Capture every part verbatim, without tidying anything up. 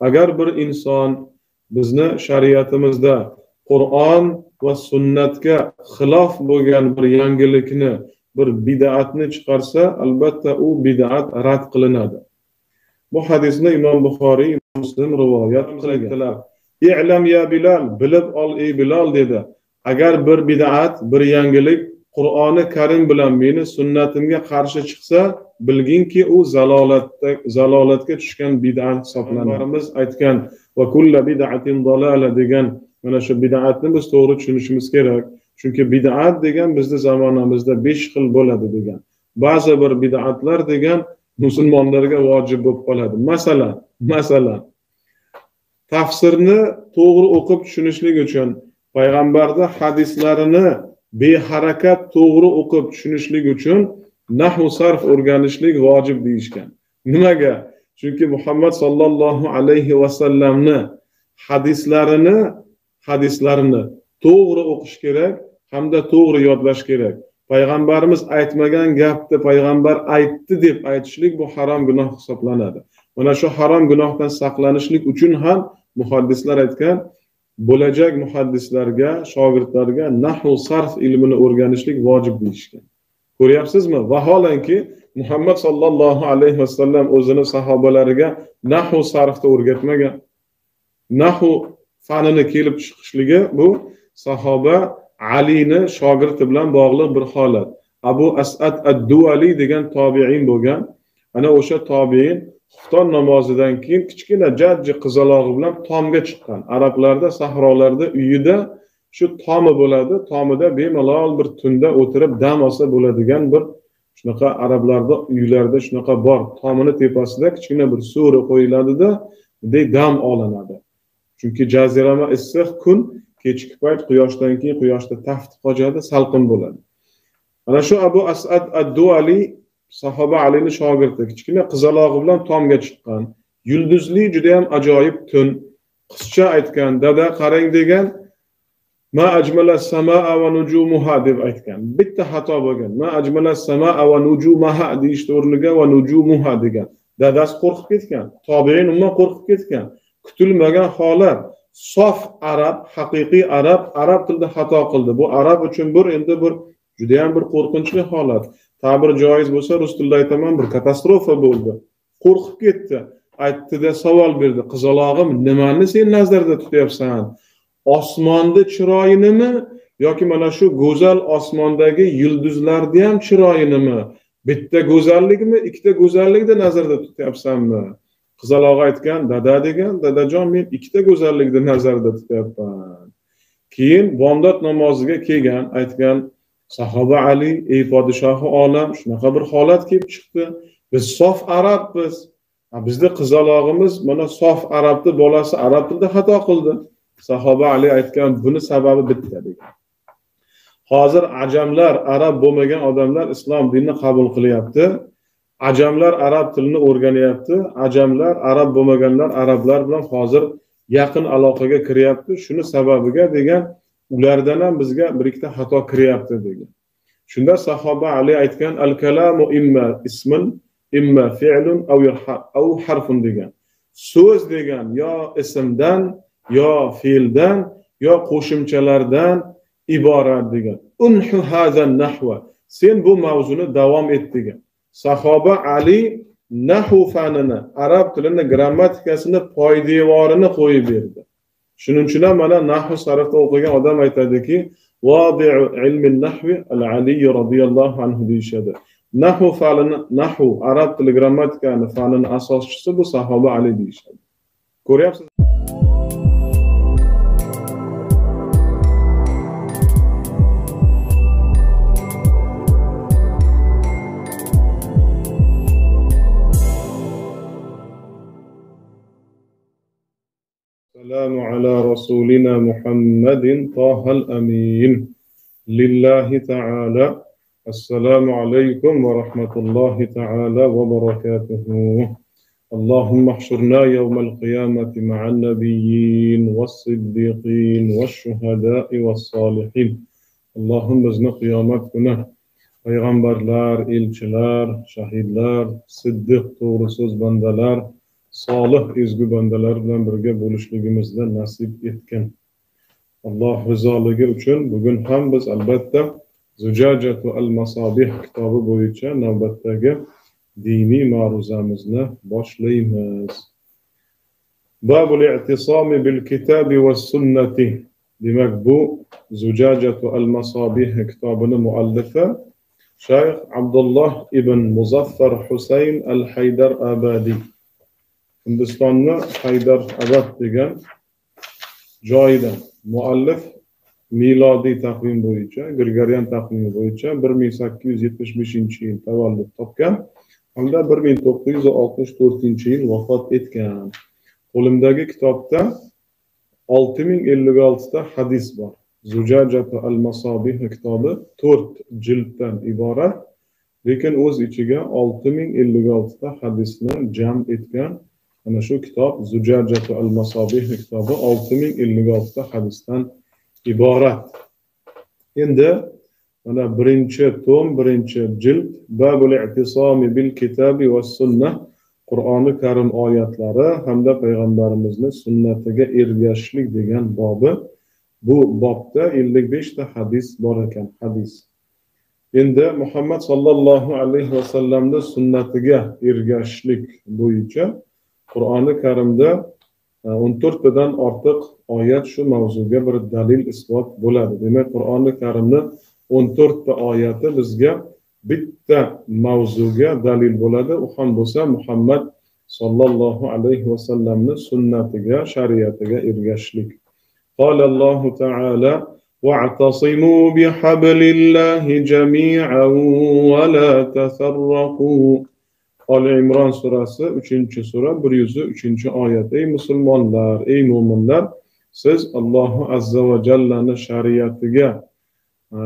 Agar bir inson bizni shariatimizda Qur'on va sunnatga xilof bo'lgan bir yangilikni, bir bid'atni chiqarsa, albatta u bid'at rad qilinadi. Bu hadisni İmam Buxoriy, İmam Muslim rivoyat qilganlar. "I'lam ya Bilal", bilib ol ey Bilal dedi. Agar bir bid'at, bir yangilik Qur'oni Karim bilan meni sunnatimga qarshi chiqsa, bilginki u zalolatda zalolatga tushgan bid'at hisoblanarimiz aytgan va kullu bid'atin dalala degan mana shu bid'atni biz to'g'ri tushunishimiz kerak. Chunki bid'at degan bizning zamonamizda besh xil bo'ladi degan. Ba'zi bir bid'atlar degan musulmonlarga vojib bo'lib qoladi. Masalan, masalan tafsirni to'g'ri o'qib tushunishlik uchun payg'ambarda hadislarini beharakat to'g'ri o'qib tushunishlik uchun nahv sarf o'rganishlik vacib deyishgan. Nimaga? Çünkü Muhammed sallallahu aleyhi ve sellemni hadislerini hadislerini doğru okuş gerek hem de doğru yodlash gerek. Peygamberimiz aytmagan gapni peygamber aytdi deb aytishlik bu haram günah hisoblanadi. Mana şu haram günahdan saklanishlik uchun ham muhaddislar aytgan, bo'lajak muhaddislarga, shogirdlarga nahv sarf ilmini o'rganishlik vacib deyishgan. Ko'ryapsizmi? Vaholanki Muhammed sallallahu aleyhi ve sellem o'zini sahobalariga nahv sarfda o'rgatmagan. Nahv fanini kelib chiqishligi bu sahoba Ali'ni shogirdi bilan bog'liq bir holat. Abu As'ad ad-Du'ali degan tobi'in bo'lgan. Ana o'sha tobi'in xufton namozidan keyin kichkina jajji qizalog'i bilan tomga chiqqan. Arablarda sahrolarda uyida shu tomi bo'ladi, tomida bemalol bir tunda o'tirib dam olsa bo'ladigan bir shunaqa arablarda uylarda shunaqa bor, tomini tepasida kichkina bir sura qo'yiladi-da, bunday dam olinadi. Chunki jazirama issiq kun, kechki payt quyoshdan keyin quyoshda taft qochadi, salqin bo'ladi. Mana shu Abu As'ad ad-Du'ali sahoba Alining shogirdi, kichkina qizalog'i bilan tomga chiqqan. Yulduzli juda ham ajoyib tun. Qizcha aytgan, "Dada, qarang" degan. Ma ajmala samaa va nujumuha deb aytgan. Bitta xato bo'lgan. Ma ajmala samaa va nujumaha deyish o'rniga va nujumuha degan. Dadasi qo'rqib ketgan. Tobiin umuman qo'rqib ketgan. Kutilmagan holat. Sof arab, haqiqiy arab, arab tilida xato qildi. Bu arab uchun bir endi bir juda ham bir qo'rqinchli holat. Ta'bir joiz bo'lsa, rus tilida aytaman, bir katastrofa bo'ldi. Qo'rqib ketdi. Aytdi-da savol berdi. Qizalog'im, nimani sen nazarda tutyapsan? Osmonda chiroyinimi yoki mana shu go'zal osmondagi yulduzlarni ham chiroyinimi? Bitta go'zallikmi, ikkita go'zallikni nazarda tutyapsanmi? Qizaloq aytgan, dada degan, dadajon men ikkita go'zallikni nazarda tutyapman. Keyin bomdod namoziga kelgan, aytgan sahoba Ali, ey podshohi olam, shunaqa bir holat kelib chiqdi. Biz sof arabmiz. Bizning qizalog'imiz mana sof arabni bolasi arab tilida xato qildi. Sahoba Ali aytgan, buni sababi bitta degan. Hozir ajamlar, arab bo'lmagan odamlar islom dinini qabul qilyapti. Ajamlar arab tilini o'rganyapti. Ajamlar, arab bo'lmaganlar arablar bilan hozir yaqin aloqaga kiryapti. Shuni sababiga degan, ulardan ham bizga bir ikkita xato kiryapti degan. Shunda sahoba Ali aytgan, al-kalamu imma ismun, imma fi'lun aw harfun degan. So'z degan yo ismdan yo fe'ldan yo qo'shimchalardan iborat degan. Unhu hazan nahva. Sen bu mavzuni davom et degan. Sahoba Ali nahv fanini, arab tilini, grammatikasini, poydevorini qo'yib berdi. Shuning uchun ham mana nahv sarfda o'qigan odam aytadiki, "Wadi'u ilmin nahvi al-Ali radhiyallohu anhu" deyshadi. Nahv fanini, nahv arab tili grammatikani fanini asoschisi bu sahoba Ali deyshadi. Ko'ryapsiz? Selamu ala Rasulina Muhammedin Taha'l Amin. Lillahi Teala. Esselamu Aleykum ve Rahmetullahi Teala ve Berekatuhu. Allahümme ahşurna yevmel kıyameti ma'an nebiyyin ve siddiqin ve şuhadai ve salihin. Allahümme izni kıyamet günah. Peygamberler, ilçiler, şahidler, siddiq doğru söz bandalar, salih ezgu bandalar bilan birga bo'lishligimizda nasip etgan. Allah rızaligi uchun bugün ham biz albatta Zujajatu al-Masabih kitobi bo'yicha navbatdagi diniy ma'ruzamizni boshlaymiz. Babul i'tisomi bil kitabi was sunnati. Demak bu Zujajatu al-Masabih kitobining muallifi Şeyh Abdullah ibn Muzaffar Husayn al-Haydarabadi. Hindistonning Haydarabad degan joyida muallif milodiy takvim bo'yicha, Gregorian takvimi bo'yicha bir ming sakkiz yuz yetmish beshinchi yil tavallud topgan hamda bir ming to'qqiz yuz oltmish to'rtinchi yil vafot etgan. Qo'limdagi kitobda olti ming ellik olti ta hadis bor. Zujajatu al-Masabih kitobi to'rt jilddan iborat, lekin o'z ichiga olti ming ellik olti ta hadisni jam etgan. Ana shu kitob Zujajatu al-Masabih kitobi olti ming ellik olti ta hadisdan iborat. Endi mana birinchi tom, birinchi jild Babul i'tisomi bil kitabi was sunnah, Qur'oni Karim oyatlari hamda payg'ambarimizning sunnatiga ergashishlik degan bobi. Bu bobda ellik besh ta hadis bor ekan, hadis. Endi Muhammad sallallohu alayhi va sallamning sunnatiga ergashishlik bo'yicha Kur'an-ı Kerim'de o'n to'rttadan artık ayet şu mavzuga bir dalil ispat bo'ladi. Demek Kur'an-ı Kerim'de o'n to'rtta ayeti bizge bitta mavzuga dalil bo'ladi. O ham bo'lsa Muhammed sallallahu aleyhi ve sellem'nin sunnatiga, şariyatiga ergashlik. Qala Allahu Teala wa'tasimu bihablillahi jami'an wa la tafarraqu. Ali İmran surası üçüncü sura bir yuz üçinchi ayet. Ey musulmonlar, ey mu'minlar, siz Alloh azza ve celle'nin şariatiga e,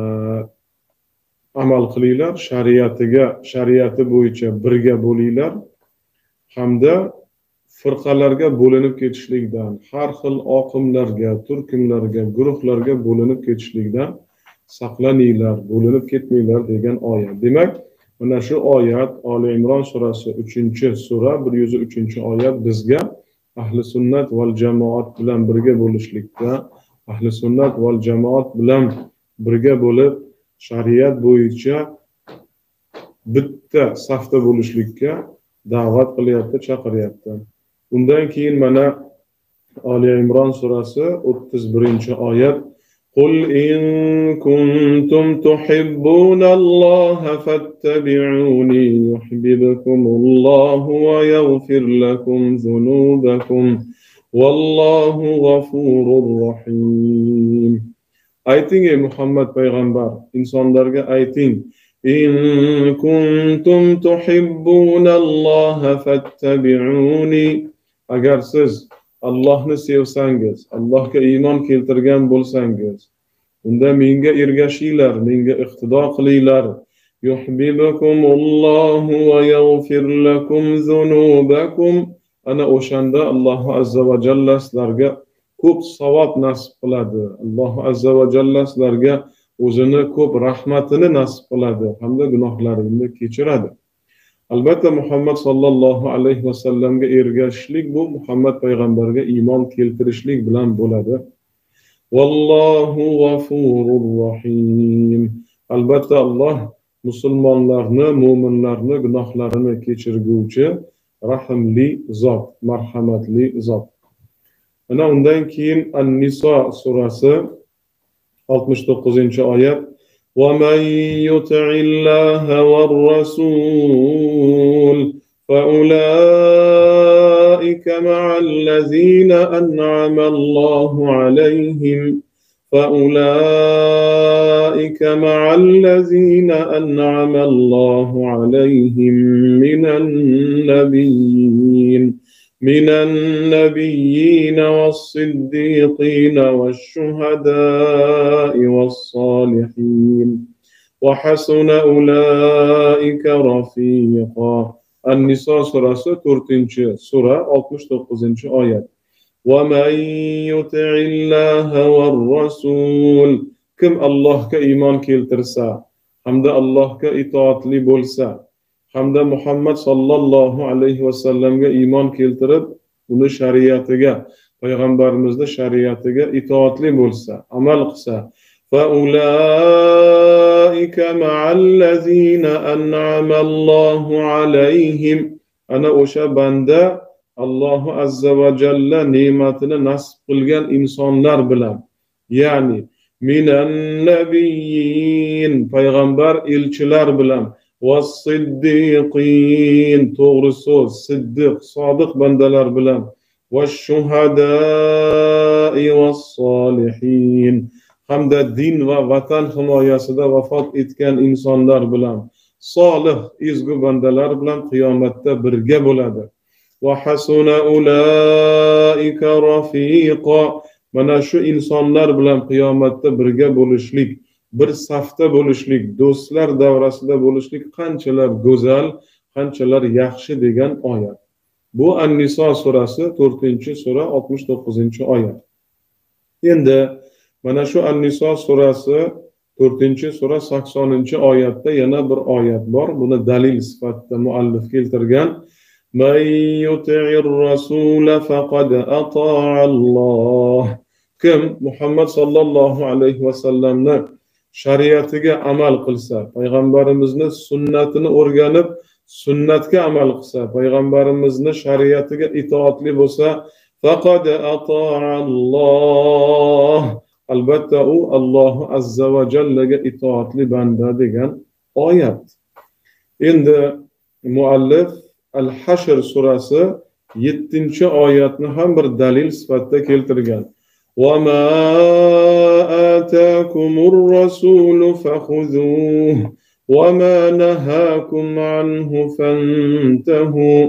amal qilinglar, şariatiga, şariati bo'yicha birga bo'linglar hamda firqalarga bo'linib ketishlikdan, har xil oqimlarga, turkumlarga, guruhlarga bo'linib ketishlikdan saqlaninglar, bo'linib ketmanglar degan oyat. Demak, mana şu ayet Ali İmran surası üçüncü sura bir yuz üçinchi ayet bizge ahli sünnet vel cemaat bilen birge bo'lishlikda, ahli sünnet vel cemaat bilen birge bo'lib şariyat bo'yicha bitta safda bo'lishlikka da'vat qilyapti, chaqiryapti. Undan keyin mana Ali İmran surası o'ttiz birinchi ayet. قل إن كنتم تحبون الله فاتبعوني يحببكم الله ويغفر لكم ذنوبكم والله غفور رحيم. Ayting ey Muhammed peygamber, insanlarga ayting. إن كنتم تحبون الله فاتبعوني. Agar siz Allah'ını sevsangiz, Allah'ka iman keltirgan bo'lsangiz, unda menga ergashinglar, menga iqtido qilinglar. Yuhibbukumullohu va yaghfir lakum zunubakum. Ana o'shanda Alloh azza va jalla sizlarga ko'p savob nasib qiladi. Alloh azza va jalla sizlarga o'zini ko'p rahmatini nasib qiladi hamda gunohlaringizni kechiradi. Albatta Muhammed sallallahu aleyhi ve sellem'e ergashishlik bu Muhammed peygamberge iman keltirishlik bilan bo'ladi. Vallahu gafurur rahim. Albatta Allah musulmonlarni, mu'minlarni gunohlarini kechirguvchi rahimli zot, marhamatli zot. Ana undan keyin An-Nisa surasi oltmish to'qqizinchi oyat. وَمَنْ يُطِعِ اللَّهَ وَالرَّسُولَ فَأُولَئِكَ مَعَ الَّذِينَ أَنْعَمَ اللَّهُ عَلَيْهِمْ فَأُولَئِكَ مَعَ الَّذِينَ أَنْعَمَ اللَّهُ عَلَيْهِمْ مِنَ النَّبِيِّينَ مِنَ النَّبِيِّينَ وَالصِّدِّيقِينَ وَالشُّهَدَاءِ وَالصَّالِحِينَ وَحَسُنَ أُولَٰئِكَ رَفِيقًا. An-Nisa surasi to'rtinchi sura oltmish to'qqizinchi oyat. وَمَنْ يُطِعِ اللَّهَ وَالرَّسُولَ. Kim Allohga iymon keltirsa hamda Allohga itoatli bo'lsa hem de Muhammed sallallahu aleyhi ve sellem'e iman keltirip uni şariatiga, Peygamberimizning şariatiga itoatli bo'lsa, amal qilsa, fa ulaika ma'allazina an'ama Allahu alayhim, ana o'sha banda Allahu azza ve celle nimetini nasip qilgan insonlar bilan, yani minen nebiyyin, peygamber elçiler bilan, ve siddiqin, doğru söz, siddiq, sadık bendeler bilan, ve şuhadai ve salihin, hem de din ve vatan himoyasida vefat etken insanlar bilan, salih, izgu bendeler bilan kıyamette birge bo'ladi. Ve hasuna ulaika rafiqa, mana şu insanlar bilan kıyamette birge bo'lishlik, bir safda bo'lishlik, do'stlar davrasida bo'lishlik qanchalar go'zal, qanchalar yaxshi degan oyat. Bu An-Nisa surasi to'rtinchi sura oltmish to'qqizinchi oyat. Endi mana şu An-Nisa surasi to'rtinchi sura saksoninchi oyatda yana bir oyat bor. Buni dalil sifatida muallif keltirgan. "Men yuti'ir rasula faqad ata'a Alloh." Kim Muhammed sallallahu aleyhi ve sellem'ni şariatiga amal qilsa, Peygamberimizning sunnatini o'rganib, sunnatga amal qilsa, Peygamberimizning şariatiga itoatli bo'lsa, faqad ata'a Alloh, albatta u Alloh azza va jallaga itoatli banda degan oyat. Endi muallif Al-Haşr surasi yettinchi oyatni ham bir dalil sifatida keltirgan. وَمَا آتَاكُمُ الرَّسُولُ فَخُذُوهُ وَمَا نَهَاكُمْ عَنْهُ فَانْتَهُوا.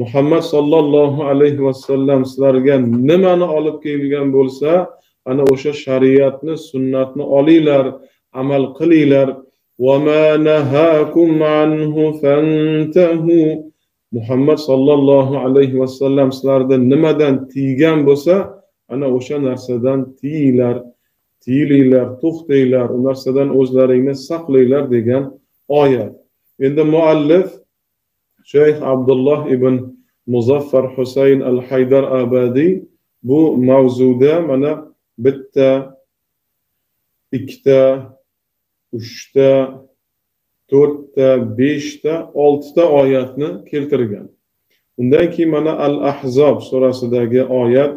Muhammed sallallahu aleyhi ve sellem sizlarga nimani olib kelgan bo'lsa, ana o'sha shariatni, sunnatni olinglar, amal qilinglar. وَمَا نَهَاكُمْ عَنْهُ فَانْتَهُوا. Muhammed sallallahu aleyhi ve sellem sizlarga nimadan tiygan bo'lsa, ana o'sha narsadan tiyinglar, tiyilinglar, to'xtanglar, o narsadan o'zlaringni saqlanglar degan oyat. Endi muallif Shayx Abdullah ibn Muzaffar Husayn al-Haydarabadi bu mavzuda mana bitta, ikkita, uchta, to'rtta, beshta, oltita oyatni keltirgan. Undan keyin mana Al-Ahzab surasidagi oyat,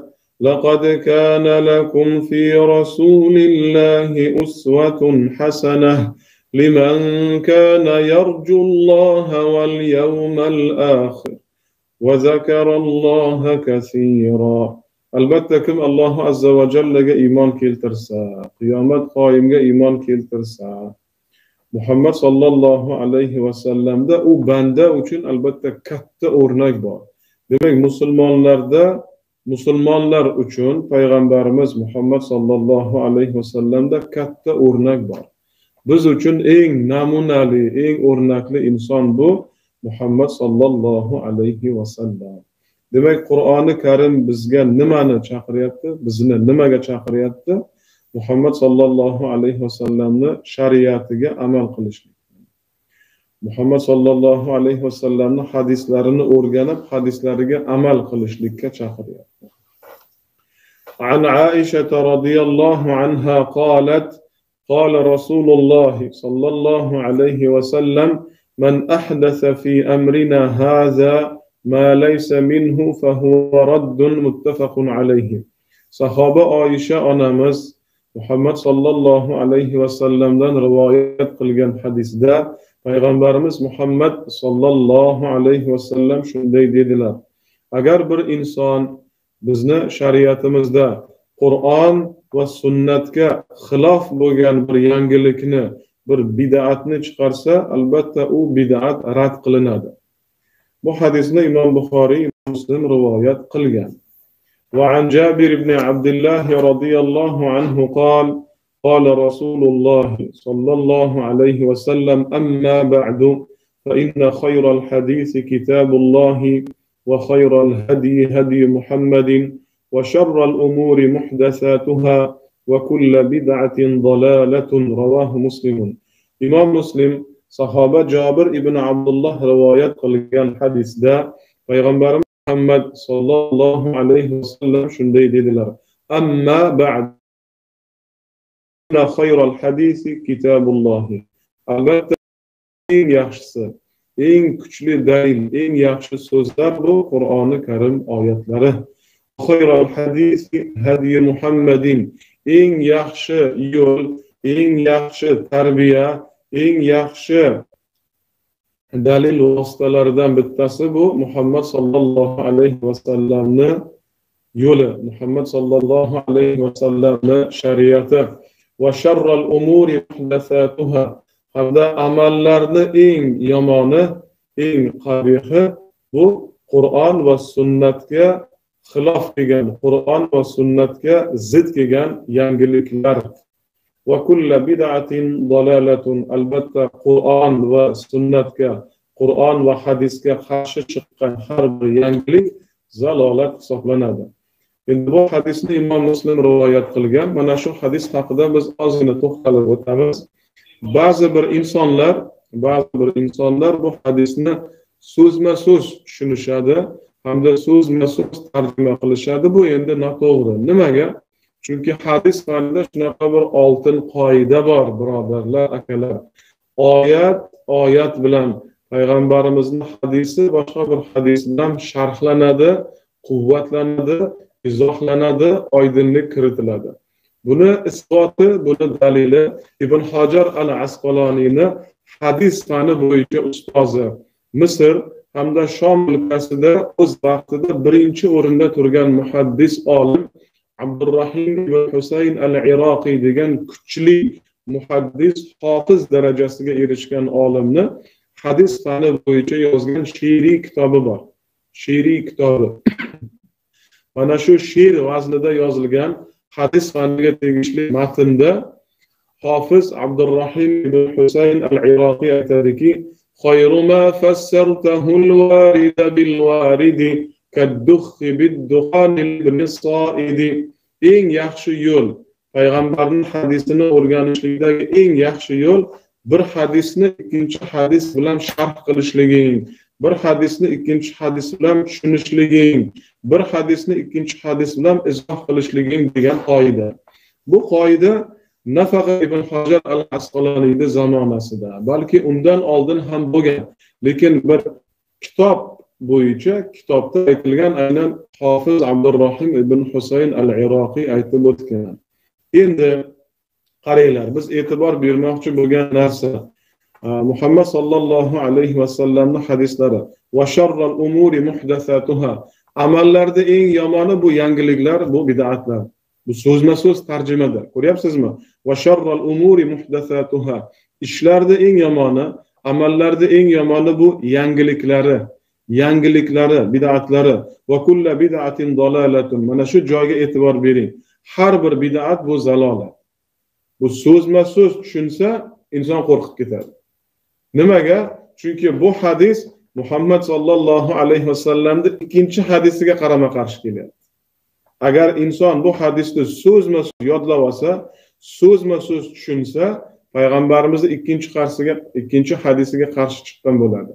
لقد كان لكم في رسول الله أسوة حسنة لمن كان يرجو الله واليوم الآخر وذكر الله كثيرا. البته كم الله عز وجل إيمان كيلترسا، قيامة قائمة إيمان كيلترسا. محمد صلى الله عليه وسلم ده و بنده وچن البته katta o'rnak bor. Demek musulmonlarda, musulmonlar uchun Peygamberimiz Muhammed sallallahu aleyhi ve sellem'de katta o'rnak bor. Biz uchun eng namunali, eng o'rnakli inson bu Muhammed sallallahu aleyhi ve sellem. Demek Qur'oni Karim bizge nimani chaqiryapti, bizni nimaga chaqiryapti? Muhammed sallallahu aleyhi ve sellem'ni shariatiga amal qilishlik. Muhammed sallallahu aleyhi ve sellem'ni hadislarini o'rganib, hadislariga amal qilishlikka chaqiryapti. عن عائشة رضي الله عنها قالت قال رسول الله صلى الله عليه وسلم من أحدث في أمرنا هذا ما ليس منه فهو رد متفق عليه. Sahoba Ayşe anamız Muhammed sallallahu aleyhi ve sellem'den rivayet kılgan hadisde Peygamberimiz Muhammed sallallahu aleyhi ve sellem şunday dediler: agar bir insan bizni şariatimizda Kur'an ve sünnetga xilaf bo'lgan bir yangilikni, bir bid'atni çıkarsa, albatta o bid'at rad qilinadi. Bu hadisni İmam Buxoriy, İmam Muslim rivayet qilgan. Ve an Jabir ibn Abdullah radiyallahu anhu qal, qala Rasulullah sallallahu aleyhi ve sellem amma ba'du fa inna khayral hadisi kitabullahi وخير الهدي هدي محمد وشر الأمور محدثاتها وكل بدعة ضلالة. رواه مسلم. İmam Muslim sahabe Jabir ibn Abdullah rivayet kılgan hadisde Peygamberimiz Muhammed sallallahu aleyhi ve sellem şunday dediler: "Amma ba'd, hayral hadisi kitabullah." Elbette en yaxşısı, en güçlü delil, en yaxşı sözler bu Kur'an-ı Kerim ayetleri. Hayral hadisi hadi Muhammedin. En yaxşı yol, en yaxşı terbiye, en yaxşı delil vasıtalardan bittasi bu Muhammed sallallahu aleyhi ve sellem'nin yolu, Muhammed sallallahu aleyhi ve sellem'nin şeriatı. Ve şerrel umuri muhdesatuhâ, hamda amellerini en yamanı, en kabihi bu Kur'an ve sünnetke xilaf degan, Kur'an ve sünnetke zid degan yangilikler. Ve kulla bid'atin dalaletun, elbette Kur'an ve sünnetke, Kur'an ve hadiske karşı çıkan her bir yangilik zalalet hisoblanadi. Endi bu hadisni İmam Muslim rivayet qilgan. Mana shu hadis haqida biz ozgina to'xtalib o'tamiz. Ba'zi bir insonlar, ba'zi bir insonlar bu hadisni so'zma-so'z tushunishadi hamda so'zma-so'z tarjima qilishadi. Bu endi noto'g'ri. Nimaga? Chunki hadis fanida shunaqa bir oltin qoida bor, birodarlar, akalar. Oyat, oyat bilan Peygamberimizin hadisi boshqa bir hadis bilan sharhlanadi, quvvatlanadi, izohlanadi, oydinlik kiritiladi. Buni isboti, buni dalili İbn Hajar al-Asqalânîni hadis fani bo'yicha ustozi, Misr hamda Sham o'lkasida o'z vaqtida birinchi o'rinda turgan muhaddis olim Abdurrahim ibn Husayn al-Iraqi degan kuchli muhaddis, hofiz darajasiga erishgan olimni hadis fani bo'yicha yozgan she'riy kitobi bor. She'riy kitobi. Mana shu she'r vaznida yozilgan hadis faniga tegishli matnda Hafiz Abdurrahim ibn Husayn al-Iraqi aytadiki: "Khayru ma fassartahu al-warid bil-warid kad-dukh bid-dukhan al-sa'id." Eng yaxshi yo'l, Payg'ambarning hadisini o'rganishlikdagi eng yaxshi yo'l bir hadisni ikkinchi hadis bilan sharh qilishliging, bir hadisni ikkinchi hadis bilan tushunishliging, bir hadisni ikkinchi hadis bilan izoh qilishliging degan qoida. Bu qoida nafaqat Ibn Hajar al-Asqalânî zamonasida, balki undan oldin ham bo'lgan. Lekin bir kitob bo'yicha, kitobda aytilgan, aynan Hafiz Abdurrahim ibn Husayn al-Iraqi aytib o'tgan. Endi qaranglar, biz e'tibor bermoqchi bo'lgan narsa Muhammed sallallahu aleyhi ve sellem'nin hadisleri. Ve şerrel umuri muhdesatuhâ. Amellerde en yamanı bu yangilikler, bu bid'atlar. Bu sözme söz tercümedir. Ko'ryapsizmi mi? Ve şerrel umuri muhdesatuhâ. İşlerde en yamanı, amellerde en yamanı bu yangilikleri. Yangilikleri, bid'atları. Ve kulla bid'atin dalaletun. Mana şu joyga e'tibor bering. Har bir bid'at bu zalolat. Bu sözme söz tushunsa inson qo'rqib ketadi. Nimaga? Çünkü bu hadis Muhammed sallallahu aleyhi ve sellem'de ikinci hadisiga qarama qarşı keladi. Agar inson bu hadisni so'zma-so'z yodlab olsa, so'zma-so'z tushunsa, Peygamberimizin ikinci qarsiga, ikinci hadisiga qarşı chiqqan bo'ladi.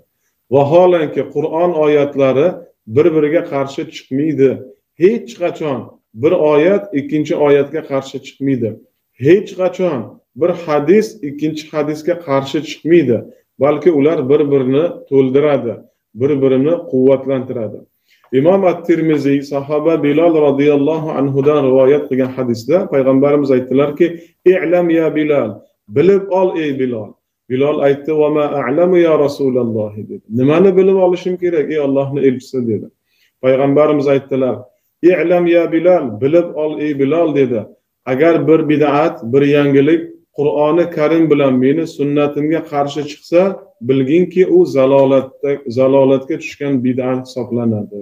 Vaholanki Qur'on oyatlari bir-biriga qarşı chiqmaydi. Hech qachon bir oyat ikinci oyatga qarşı chiqmaydi. Hech qachon bir hadis ikkinchi hadisga qarshi chiqmaydi, balki ular bir-birini to'ldiradi, bir-birini quvvatlantiradi. İmam at-Tirmizi sahaba Bilal radhiyallahu anhudan rivoyat qilgan hadisda Peygamberimiz aytdilarki: "İ'lam ya Bilal, bilib ol ey Bilal." Bilal aytdi: "Va ma a'lamu ya Rasulullah." dedi. Nimani bilib olishim kerak ey Allohning elchisi dedi. Peygamberimiz aytdilar: "İ'lam ya Bilal, bilib ol ey Bilal." dedi. Agar bir bid'at, bir yangilik Qur'oni Karim bilan meni sunnatimga qarshi chiqsa, bilginki u zalolatda zalolatga tushgan bid'at hisoblanadi.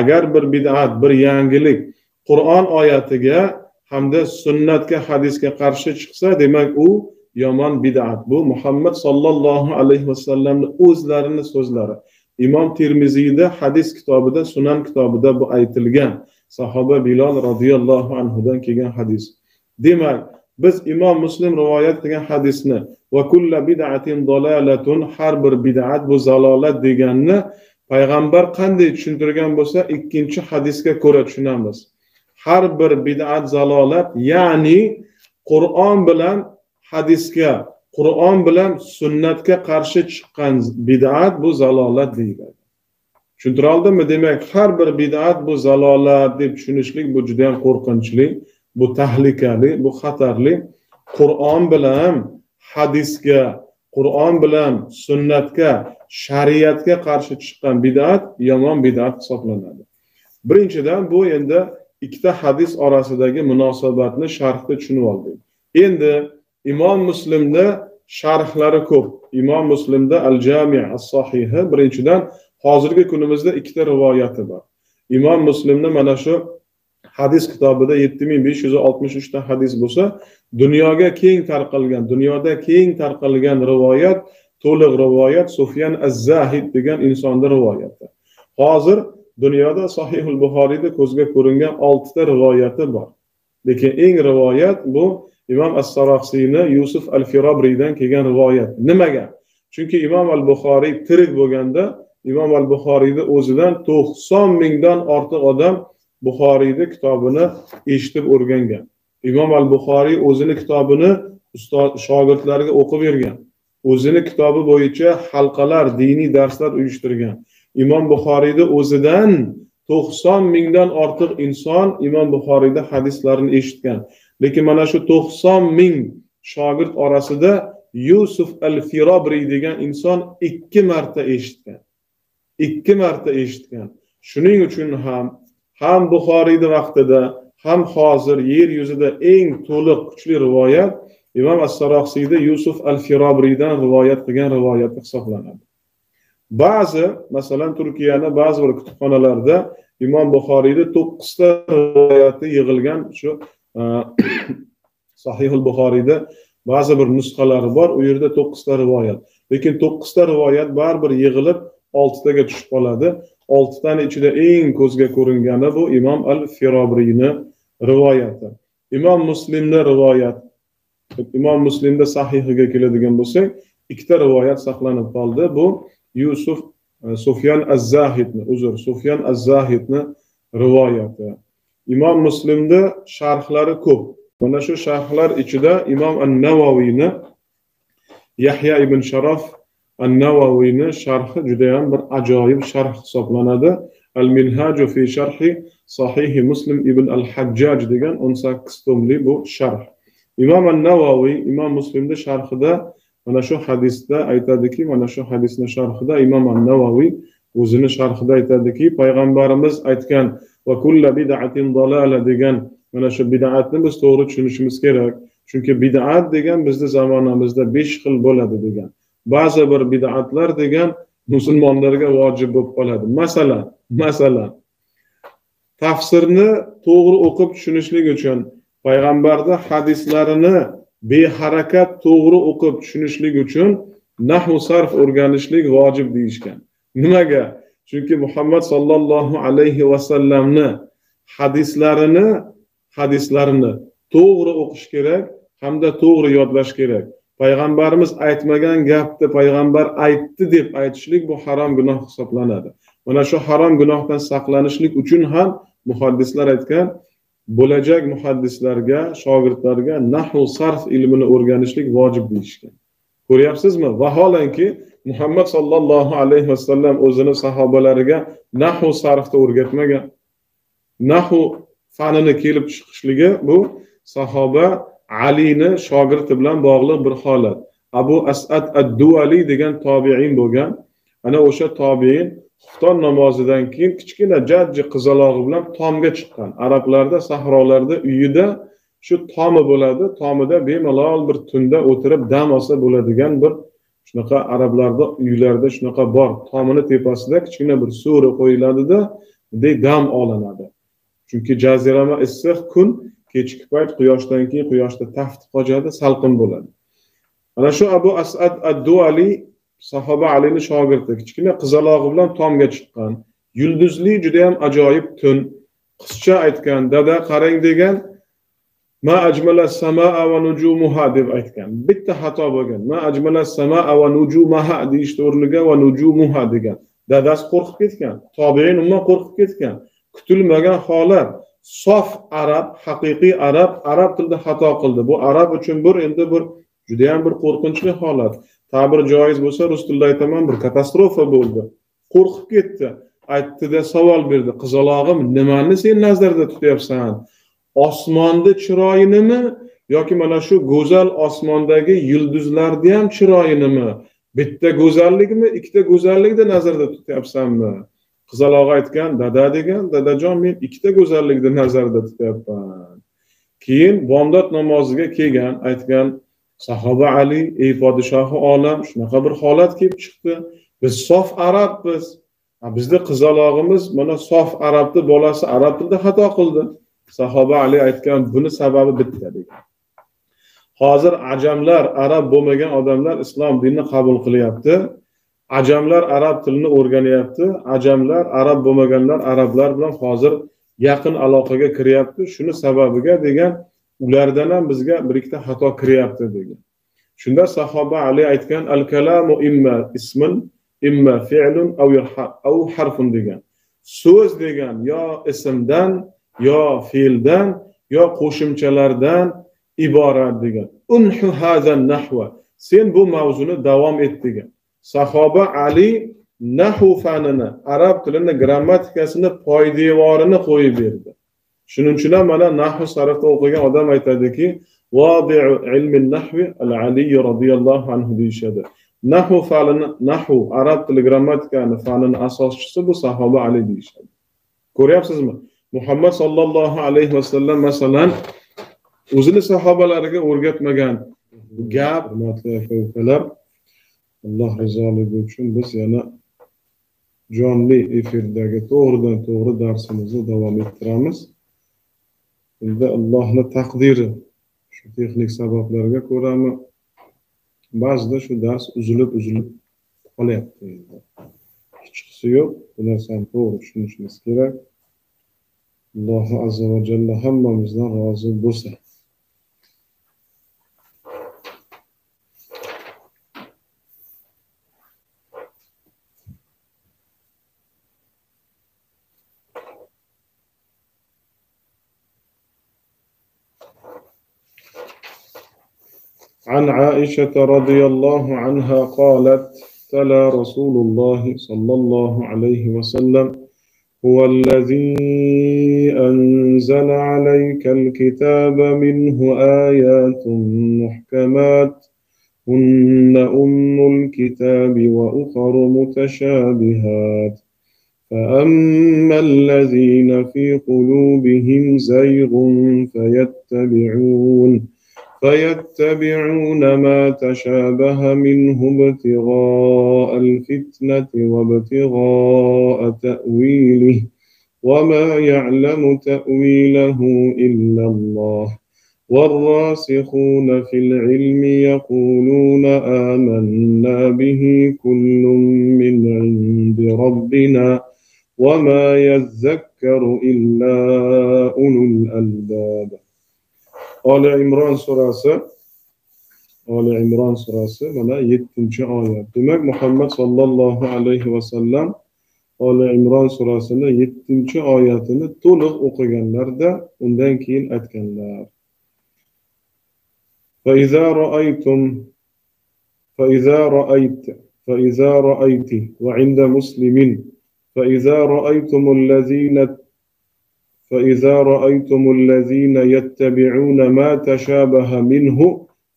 Agar bir bid'at, bir yangilik Qur'on oyatiga hamda sunnatga, hadisga qarshi chiqsa, demak u yomon bid'at. Bu Muhammad sallallohu alayhi vasallamning o'zlarining so'zlari. İmam Tirmiziyda hadis kitobida, Sunan kitobida bu aytilgan. Sahoba Bilal radhiyallahu anhudan kelgan hadis. Demak, biz İmam Muslim rivayet qilgan hadisni va kullu bid'atin dalalatun, har bir bid'at bu zalolat deganni payg'ambar qanday tushuntirgan bo'lsa, ikkinchi hadisga ko'ra tushunamiz. Har bir bid'at zalolat, ya'ni Qur'on bilan hadisga, Qur'on bilan sunnatga qarshi chiqqan bid'at bu zalolat deyiladi. Tushundira oldimmi? Demak, har bir bid'at bu zalolat deb tushunishlik bu juda ham qo'rqinchli, bu tahlikali, bu xatarli. Qur'on bilan hadisga, Qur'on bilan sunnatga, shariatga qarshi chiqqan bid'at yomon bid'at hisoblanadi. Birinchidan bu endi ikkita hadis orasidagi munosabatni sharhda tushunib oldik. Endi İmam Muslimda sharhlari ko'p. İmam Muslimda al-Jami' as-Sahih, birinchidan hozirgi kunimizda ikkita rivoyati bor. İmam Muslimda mana shu hadis kitobida yetti ming besh yuz oltmish uch ta hadis bo'lsa, dunyoga keng tarqalgan, dunyoda keng tarqalgan rivoyat, to'liq rivoyat Sufyan az-Zahid degan insonning rivoyati. Hozir dunyoda Sahih al-Bukhari'da ko'zga ko'ringan olti ta rivoyati bor. Lekin eng rivoyat bu İmam as-Saraxsiyni Yusuf al-Firabri'dan kelgan rivoyat. Nimaga? Chunki İmam al-Bukhari tirik bo'lganda, İmam al-Bukhari'da o'zidan to'qson mingdan ortiq odam Buxoriyni kitobini eshitib o'rgangan. İmam al-Bukhari o'zini kitobini ustoz shogirdlariga o'qib bergan. O'zini kitobi bo'yicha halqalar, diniy darslar uyushtirgan. İmam Buxoriyda o'zidan to'qson mingdan ortiq inson İmam Buxoriyda hadislarini eshitgan. Lekin mana shu to'qson ming shogird orasida Yusuf al-Firabri degan inson ikki marta eshitgan. Ikki marta eshitgan. Shuning uchun ham ham Buxoriyda vaqtida, ham hozir yer yuzida eng to'liq kuchli rivoyat İmam as-Saraxsiyda Yusuf al-Firabri'dan rivoyat qilgan rivoyat hisoblanadi. Ba'zi, masalan, Turkiyaning ba'zi bir kutubxonalarida İmam Buxoriyda to'qqiz ta rivoyati yig'ilgan shu Sahihul Buxoriyda ba'zi bir nusxalari bor, u yerda to'qqiz ta rivoyat. Lekin to'qqiz ta rivoyat baribir yig'ilib olti taga tushib qoladi. olti tani ichida eng ko'zga ko'ringani bu İmam al-Firabri'ni rivoyati. İmam Muslimning rivoyati. İmam Muslim'de sahihiga keladigan bo'lsak, ikkita rivoyat saqlanib qoldi. Bu Yusuf Sufyan az-Zahidni, uzr, Sufyan az-Zahidni rivoyati. İmam Muslim'de sharhlari ko'p. Mana shu sharhlar ichida İmam an-Navaviyni, Yahya ibn Sharaf al-Navaviyni sharhi juda ham bir ajoyib sharh hisoblanadi. Al-Minhaj fi sharhi Sahih Muslim ibn al-Hajjaj degan o'n sakkiz tomli bu sharh. İmam an-Navawi İmam Muslim'de şarhıda mana şu hadiste aytadiki, mana şu hadisning şarhıda İmam an-Navawi o'zini şarhıda aytadiki, payg'ambarimiz aytgan va kullu bid'atin dalala degan mana şu bid'atni biz to'g'ri tushunishimiz kerak. Chunki bid'at degan bizning zamonamizda besh xil bo'ladi degan. Ba'zi bir bid'atlar degan musulmonlarga vojib bo'lib qoladi. Masalan, masalan tafsirni to'g'ri o'qib tushunishlik uchun, payg'ambarda hadislarini beharakat to'g'ri o'qib tushunishlik uchun nahvu sarf o'rganishlik vojib deyishgan. Nimaga? Chunki Muhammad sallallohu alayhi vasallamni hadislarini hadislarini to'g'ri o'qish kerak hamda to'g'ri yodlash kerak. Payg'ambarimiz aytmagan gapni payg'ambar aytdi deb aytishlik bu harom gunoh hisoblanadi. Mana shu harom gunohdan saqlanishlik uchun ham muhaddislar aytgan, bo'lajak muhaddislarga, shogirdlarga nahvu sarf ilmini o'rganishlik vojib deyishgan. Ko'ryapsizmi? Vaholanki Muhammad sallallohu alayhi vasallam o'zini sahobalariga nahvu sarfda o'rgatmagan. Nahvu fanini kelib chiqishligi bu sahoba Alini shogirdi bilan bog'liq bir holat. Abu As'ad ad-Du'ali degan tobi'in bo'lgan. Ana o'sha tobi'in xufton namozidan keyin kichkina jajji qizalog'i bilan tomga chiqqan. Arablarda sahrolarda uyida shu tomi bo'ladi, tomida bemalol bir tunda o'tirib dam olsa bo'ladigan bir shunaqa arablarda uylarda shunaqa bor. Tomini tepasida kichkina bir sura qo'yiladi-da, bunday dam olinadi. Chunki jazirama issiq kun, kechki payt quyoshdan keyin quyoshda taftib qochadi, salqin bo'ladi. Mana shu Abu As'ad ad-Du'ali sahoba Alini shogirdi, kichkina qizalog'i bilan tomga chiqqan, yulduzli juda ham ajoyib tun, qizcha aytgan, dada qarang degan, Ma acmala samaa ve nucumuha diye aytgan. Bitta xato bo'lgan. Ma acmala samaa ve nucumuha deyish o'rniga va nucumuha degan. Dadasi qo'rqib ketgan. Tobiin umuman qo'rqib ketgan. Kutilmagan holat. Sof arab, haqiqiy arab, arab tilida xato qildi. Bu arab uchun bir endi bir juda ham bir qo'rqinchli holat. Ta'bir joiz bo'lsa, rus tilida aytaman, bir katastrofa bo'ldi. Qo'rqib ketdi. Aytdi-da savol berdi. Qizalog'im, nimani sen nazarda tutyapsan? Osmonda chiroyinimi yoki mana shu go'zal osmondagi yulduzlarni ham chiroyinimi? Bitta go'zallikmi, ikkita go'zallikni nazarda tutyapsanmi? Qizaloq aytgan, dada degan, dadajon men ikkita go'zallikni nazarda tutyapman. Keyin bomdod namoziga kelgan, aytgan sahoba Ali, ey podshohi olam, shunaqa bir holat kelib chiqdi. Biz sof arabmiz. Bizda qizalog'imiz mana sof arabni bolasi arab tilida xato qildi. Sahoba Ali aytgan, buni sababi bitta degan. Hozir ajamlar, arab bo'lmagan odamlar islom dinini qabul qilyapti. Ajamlar arab tilini o'rganyapti. Ajamlar, arab bo'lmaganlar arablar bilan hozir yaqin aloqaga kiryapti. Shuni sababiga degan, ulardan ham bizga bir ikkita xato kiryapti degan. Shunda sahoba Ali aytgan, al-kalamu imma ismun, imma fi'lun aw harfun degan. So'z degan yo ismdan yo fe'ldan yo qo'shimchalardan iborat degan. Unhu hazan nahwa, sen bu mavzuni davom et degan. Sahoba Ali nahv fanini, arab tilini, grammatikasini, poydevorini qo'yib berdi. Shuning uchun ham mana nahv sarfda o'qigan odam aytadiki, wadi'u ilmi nahvi al-Ali radhiyallohu anhu deyshadi. Nahv fanini, nahv arab tili grammatikani fanini asoschisi bu sahoba Ali deyshadi. Ko'ryapsizmi? Muhammad sallallohu alayhi vasallam masalan o'zini sahobalariga o'rgatmagan gap, hurmatli Alloh rizoligi uchun biz yana jonli efirdagi to'g'ridan to'g'ri darsimizni davom ettiramiz. Endi Allohning taqdiri, shu texnik sabablarga ko'rami ba'zida shu dars uzilib uzilib qolyapti. Hechqisi yo'q, bu narsani to'g'ri tushunishimiz kerak. Alloh azza va jalla hammamizdan rozi bo'lsin. An Aisha radhiyallohu anha qalat tala Rasululloh sallallohu alayhi va sallam هو الذي أنزل عليك الكتاب منه آيات محكمات هن أم الكتاب وأخر متشابهات فأما الذين في قلوبهم زيغ فيتبعون فيتبعون ما تشابه منه ابتغاء الفتنة وابتغاء تأويله وما يعلم تأويله إلا الله والراسخون في العلم يقولون آمنا به كل من عند ربنا وما يذكر إلا أولو الألباب. Ali İmran surasi, Ali İmran surasi mana yettinchi oyat. Demak Muhammad sallallohu alayhi va sallam Ali İmran surasining yettinchi oyatini to'liq o'qiganlarda undan keyin aytganlar. Fa iza ra'aytum fa iza ra'ayt fa iza ra'ayti wa 'inda muslimin fa iza ra'aytumul ladzina فإذا رأيتم الذين يتبعون ما تشابه منه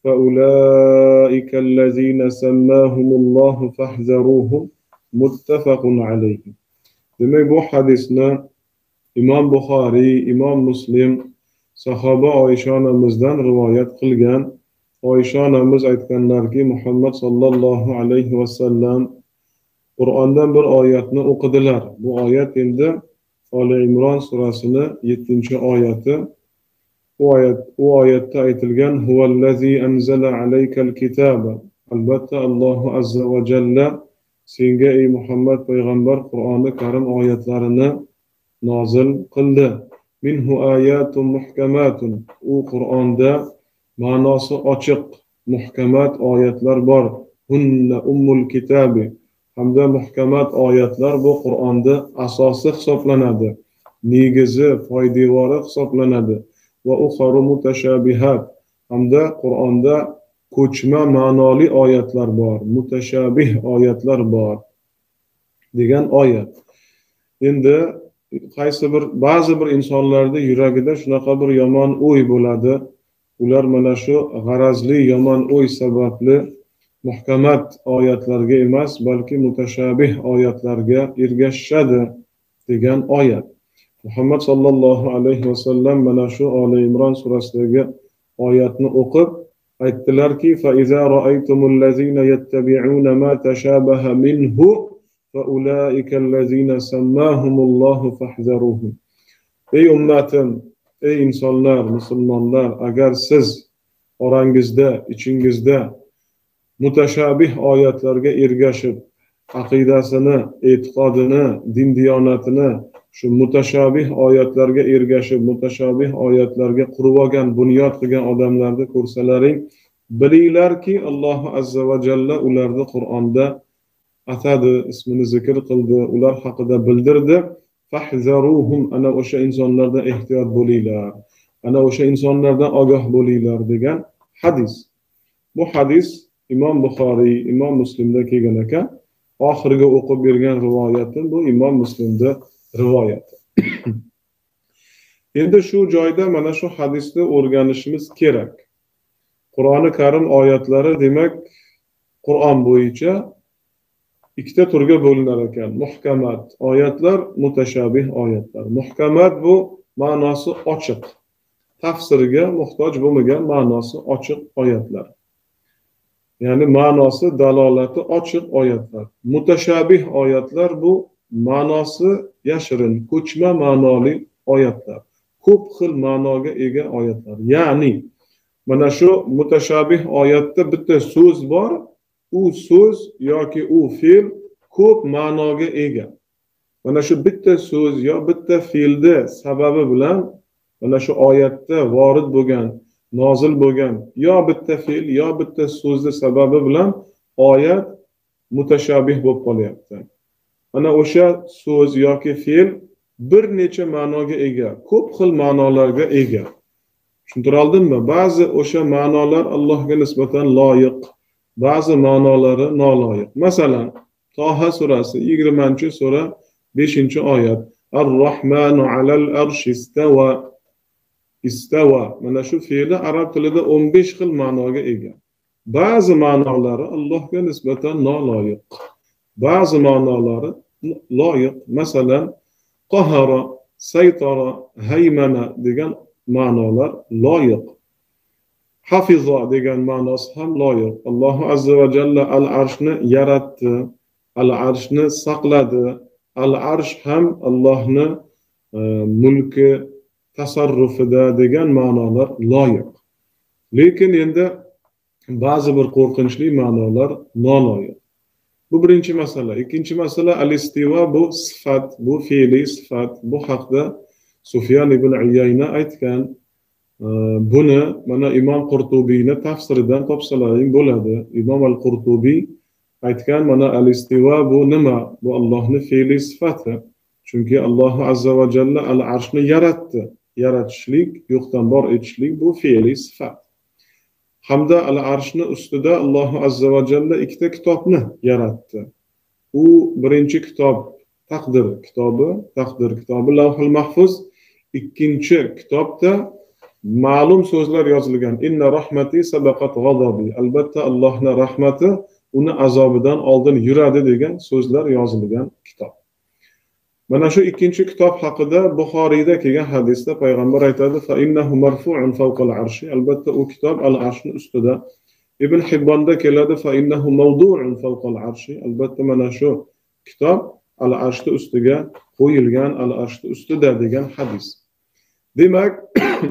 فأولئك الذين سماهم الله فاحذروهم متفق عليه. Demek bu hadisini İmam Buxoriy, İmam Muslim sahaba Ayşe anamızdan rivayet kılgan. Ayşe anamız aytganlar ki Muhammed sallallahu aleyhi ve sellem Kur'an'dan bir ayetini okudular. Bu ayet indi Ali İmran surasının yettinchi oyati. Bu ayet, bu ayette aytilgan huvellezî enzele aleykel kitabe. Albatta Allahu azza ve celle senga ey Muhammed peygamber Kur'an-ı Kerim ayetlerini nazil kıldı. minhu ayatun muhkematun. O Kur'an'da manası açık, muhkemat ayetler var. Hunne ummul kitabi. Hamda muhkemat ayetler bu Kur'an'da asası hesaplanadı. Nigizi, faydivarı hesaplanadı. Ve uharu muteşabihat. Hamda Kur'an'da ko'chma ma'noli oyatlar bor, mutashabih oyatlar bor degan oyat. Endi qaysi bir ba'zi bir insonlarda yuragida shunaqa bir yomon o'y bo'ladi. Ular mana shu g'arazli yomon o'y sababli muhkamat oyatlarga emas, balki mutashabih oyatlarga ergashishadi degan oyat. Muhammad sallallohu alayhi vasallam mana shu Ali İmran surasidagi oyatni o'qib aytdilar ki فَإِذَا رَأَيْتُمُ الَّذِينَ يَتَّبِعُونَ مَا تَشَابَهَ مِنْهُ فَأُولَٰئِكَ الَّذِينَ سَمَّاهُمُ اللّٰهُ فَاحْذَرُوهُمْ. Ey ümmetim, ey insanlar, Müslümanlar, eğer siz orangizda, içingizda mutashabih oyatlarga ergashib, aqidasini, e'tiqodini, din diyonatini şu mutashabih oyatlarga ergashib, mutashabih oyatlarga qurib olgan, bunyod qilgan odamlarni ko'rsalaring, bilinglarki Alloh azza va jalla ularni Qur'onda atadi, ismini zikr qildi, ular haqida bildirdi. Fahzaruhum, ana o'sha insonlardan ehtiyot bo'linglar, ana o'sha insonlardan ogoh bo'linglar degan hadis. Bu hadis İmam Buxoriy, İmam Muslimda kelgan ekan. Oxirga o'qib bergan rivoyati bu İmam Muslimda rivayet. Endi şu joyda mana şu hadisni o'rganishimiz kerak. Qur'oni Karim oyatlari demak Qur'on bo'yicha ikkita turga bo'linar ekan. Muhkamat oyatlar, mutashabih oyatlar. Muhkamat bu ma'nosi ochiq. Tafsirga muhtoj bo'lmagan ma'nosi ochiq oyatlar. Ya'ni ma'nosi dalolati ochiq oyatlar. Mutashabih oyatlar bu ma'nosi yashirin, ko'chma ma'noli oyatlar, ko'p xil ma'noga ega oyatlar. Ya'ni mana shu mutashabih oyatda bitta so'z bor, u so'z yoki u fe'l ko'p ma'noga ega. Mana shu bitta so'z yo bitta fe'lni sababi bilan mana shu oyatda vorid bo'lgan, nozil bo'lgan yo bitta fe'l yo bitta so'zni sababi bilan oyat mutashabih bo'lib qolyapti. Ana o'sha so'z yoki fe'l bir necha ma'noga ega, ko'p xil ma'nolarga ega. Tushuntira oldimmi? Ba'zi o'sha ma'nolar Allohga nisbatan loyiq, ba'zi ma'nolari noloyiq. Masalan, Taha surasi yigirmanchi sura beshinchi oyat. Ar-Rahmanu alal arshi istawa. Istawa. Mana shu fe'li arab tilida o'n besh xil ma'noga ega. Ba'zi ma'nolari Allohga nisbatan noloyiq, ba'zi ma'nolari loyiq. Masalan, qahara, saytara, haymana degan ma'nolar loyiq. Hafiza degan ma'nosi ham loyiq. Alloh azza va jalla al-arshni yaratdi, al-arshni saqladi. Al-arsh ham Allohning e, mulki tasarrufida degan ma'nolar loyiq. Lekin endi ba'zi bir qo'rqinchli ma'nolar noloyiq. Bu birinchi masala. İkinci masala al-istiva, bu sıfat, bu fiili sıfat. Bu haqda Sufyan ibn Uyayna aytgan. Buni mana İmam Qurtubiyni tafsiridan topsalaring bo'ladi. İmam al-Qurtubi aytgan mana al-istiva bu nima? Bu Allohning fiili sıfatı. Çünkü Allah azza va jalla al-arshni yaratdi. Yaratishlik, yo'qdan bor etishlik bu fiili sıfat. Hamda al-arshni ustida Alloh azza va jalla ikkita kitobni yaratdi. U birinchi kitob taqdir kitobi, taqdir kitobi Lavhul Mahfuz. Ikkinchi kitobda ma'lum so'zlar yozilgan. Inna rahmati sabaqat g'adabi. Albatta Allohning rahmati uni azobidan oldin yuradi degan so'zlar yozilgan kitob. Mana shu ikkinchi kitob haqida Buxoriyda kelgan hadisda payg'ambar aytadi: "Fa innahu marfu'un fawqal arshi." Albatta u kitob al-arshning ustida. Ibn Hibbonda keladi: "Fa innahu mawdu'un fawqal arshi." Albatta mana shu kitob al-arshning ustiga qo'yilgan, al-arshning ustida degan hadis. Demak,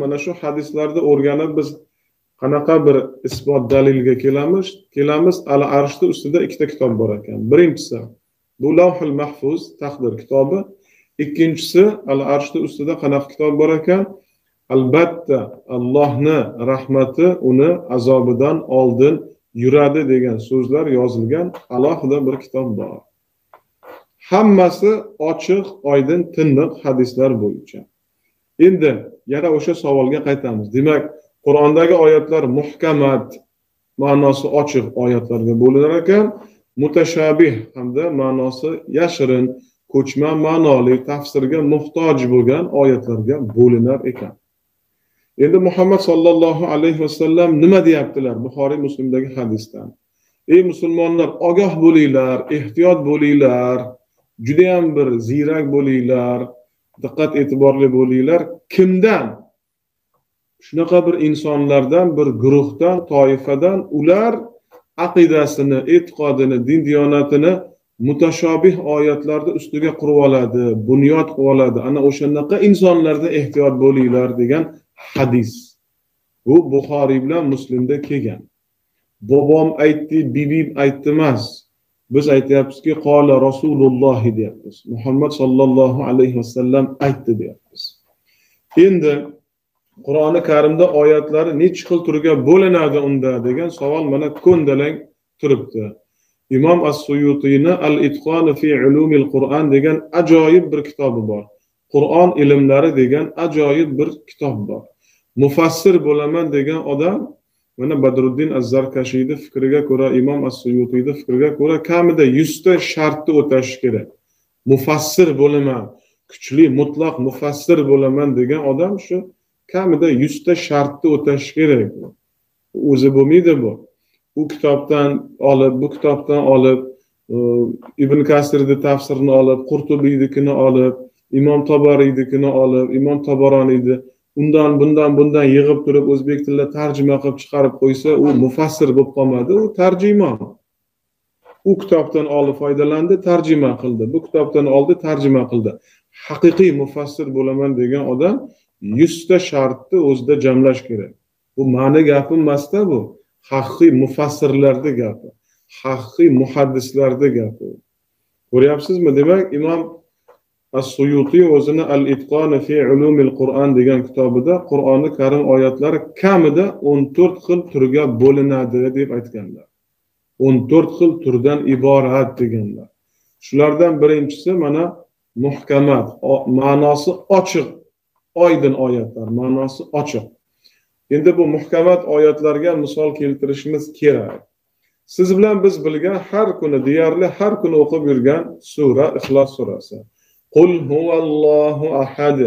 mana shu hadislarni o'rganib biz qanaqa bir isbot dalilga kelamiz? Kelamiz, al-arshning ustida ikkita kitob bor ekan. Birinchisi bu Lavhul Mahfuz, taqdir kitobi. İkincisi, al-arshda ustida qanaqa kitob bor ekan? Albatta Allohning rahmati uni azobidan oldin yuradi degan so'zlar yozilgan alohida bir kitob bor. Hammasi ochiq, oydin, tiniq hadislar bo'yicha. Endi yana o'sha savolga qaytamiz. Demak, Qur'ondagi oyatlar muhkamat ma'nosi ochiq oyatlarga bo'linar ekan, mutashabih hamda ma'nosi yashirin, ko'chma ma'noli, tafsirga muhtoj bo'lgan oyatlarga bo'linar ekan. Endi Muhammad sallallohu alayhi vasallam nima deyaptilar Buxoriy Muslimdagi hadisdan? Ey musulmonlar, ogoh bo'linglar, ehtiyot bo'linglar, juda ham bir ziyrak bo'linglar, diqqat e'tiborli bo'linglar. Kimdan? Shunaqa bir insonlardan, bir guruhdan, toifadan, ular aqidasini, e'tiqodini, din diyonatini mutashobih oyatlarda ustiga qurib oladi, bunyod qilib oladi. Ana o'shanaqa insonlardan ehtiyot bo'linglar degan hadis. Bu Buxoriy bilan Muslimda kelgan. Bobom aytdi, bibim aytdi emas. Biz aytyapmizki, qola Rasululloh deyapmiz. Muhammad sallallohu alayhi vasallam aytdi deyapmiz. Endi Qur'oni Karimda oyatlari necha xil turga bo'linadi unda degan savol mana ko'ndalang turibdi. İmam as-Suyuti'ni al-Itqan fi Ulum al-Qur'an degan ajoyib bir kitobi bor. Qur'on ilmlari degan ajoyib bir kitob bor. Mufassir bo'laman degan odam mana Badr al-Din al-Zarkashiyning fikriga ko'ra, İmam as-Suyutining fikriga ko'ra kamida yuzta shartni o'tash kerak. Mufassir bo'laman, kuchli, mutlaq mufassir bo'laman degan odam shu kamida yuzta shartni o'tash kerak. O'zi bo'lmaydi bu. Bu kitobdan olib, bu kitobdan olib, İbn Kasirning tafsirini olib, Qurtubiynikini olib, İmam Tabariynikini olib, İmam Tabaroniyni undan bundan bundan yig'ib turib o'zbek tilida tarjima qilib chiqarib qo'ysa, u mufassir bo'lib qolmadi, u tarjimon. U kitobdan olib foydalandi, tarjima qildi. Bu kitobdan oldi, tarjima qildi. Haqiqiy mufassir bo'laman degan odam yuzta shartni o'zida jamlash kerak. Bu ma'ni gap emas-da bu. Haqiqiy mufassirlarda gapi, haqiqiy muhaddislarda gapi. Ko'ryapsizmi? Demak, İmam as-Suyuti o'zini al-Itqon fi Ulum al-Qur'an degan kitobida Qur'oni Karim oyatlari kamida o'n to'rt xil turga bo'linadi deb aytganlar. o'n to'rt xil turdan iborat deganlar. Shulardan birinchisi mana muhkamat, ma'nosi ochiq, oydin oyatlar, ma'nosi ochiq. Endi bu muhkamat oyatlarga misol keltirishimiz kerak. Siz bilan biz bilgan, har kuni deyarli har kuni o'qib yurgan sura Ixlos surasi. Qul huvallohu ahad,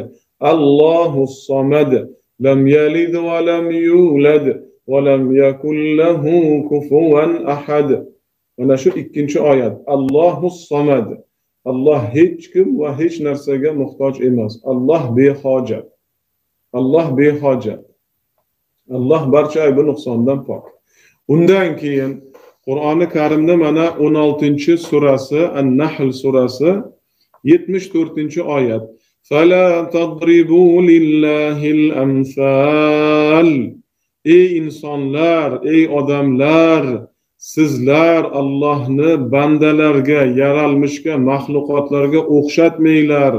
Allohus somad, lam yalid va lam yulad va lam yakul lahu kufuwan ahad. Mana shu ikkinchi oyat. Allohus somad. Alloh hech kim va hech narsaga muhtoj emas. Alloh behojat. Alloh behojat. Allah barcha aybi nuqsondan pok. Undan keyin Qur'oni Karimda mana o'n oltinchi surasi An-Nahl surasi yetmish to'rtinchi oyat. Fala tadribu lillahil amsal. Ey insonlar, ey odamlar, sizlar Allohni bandalarga, yaralmishga, mahluqotlarga o'xshatmanglar,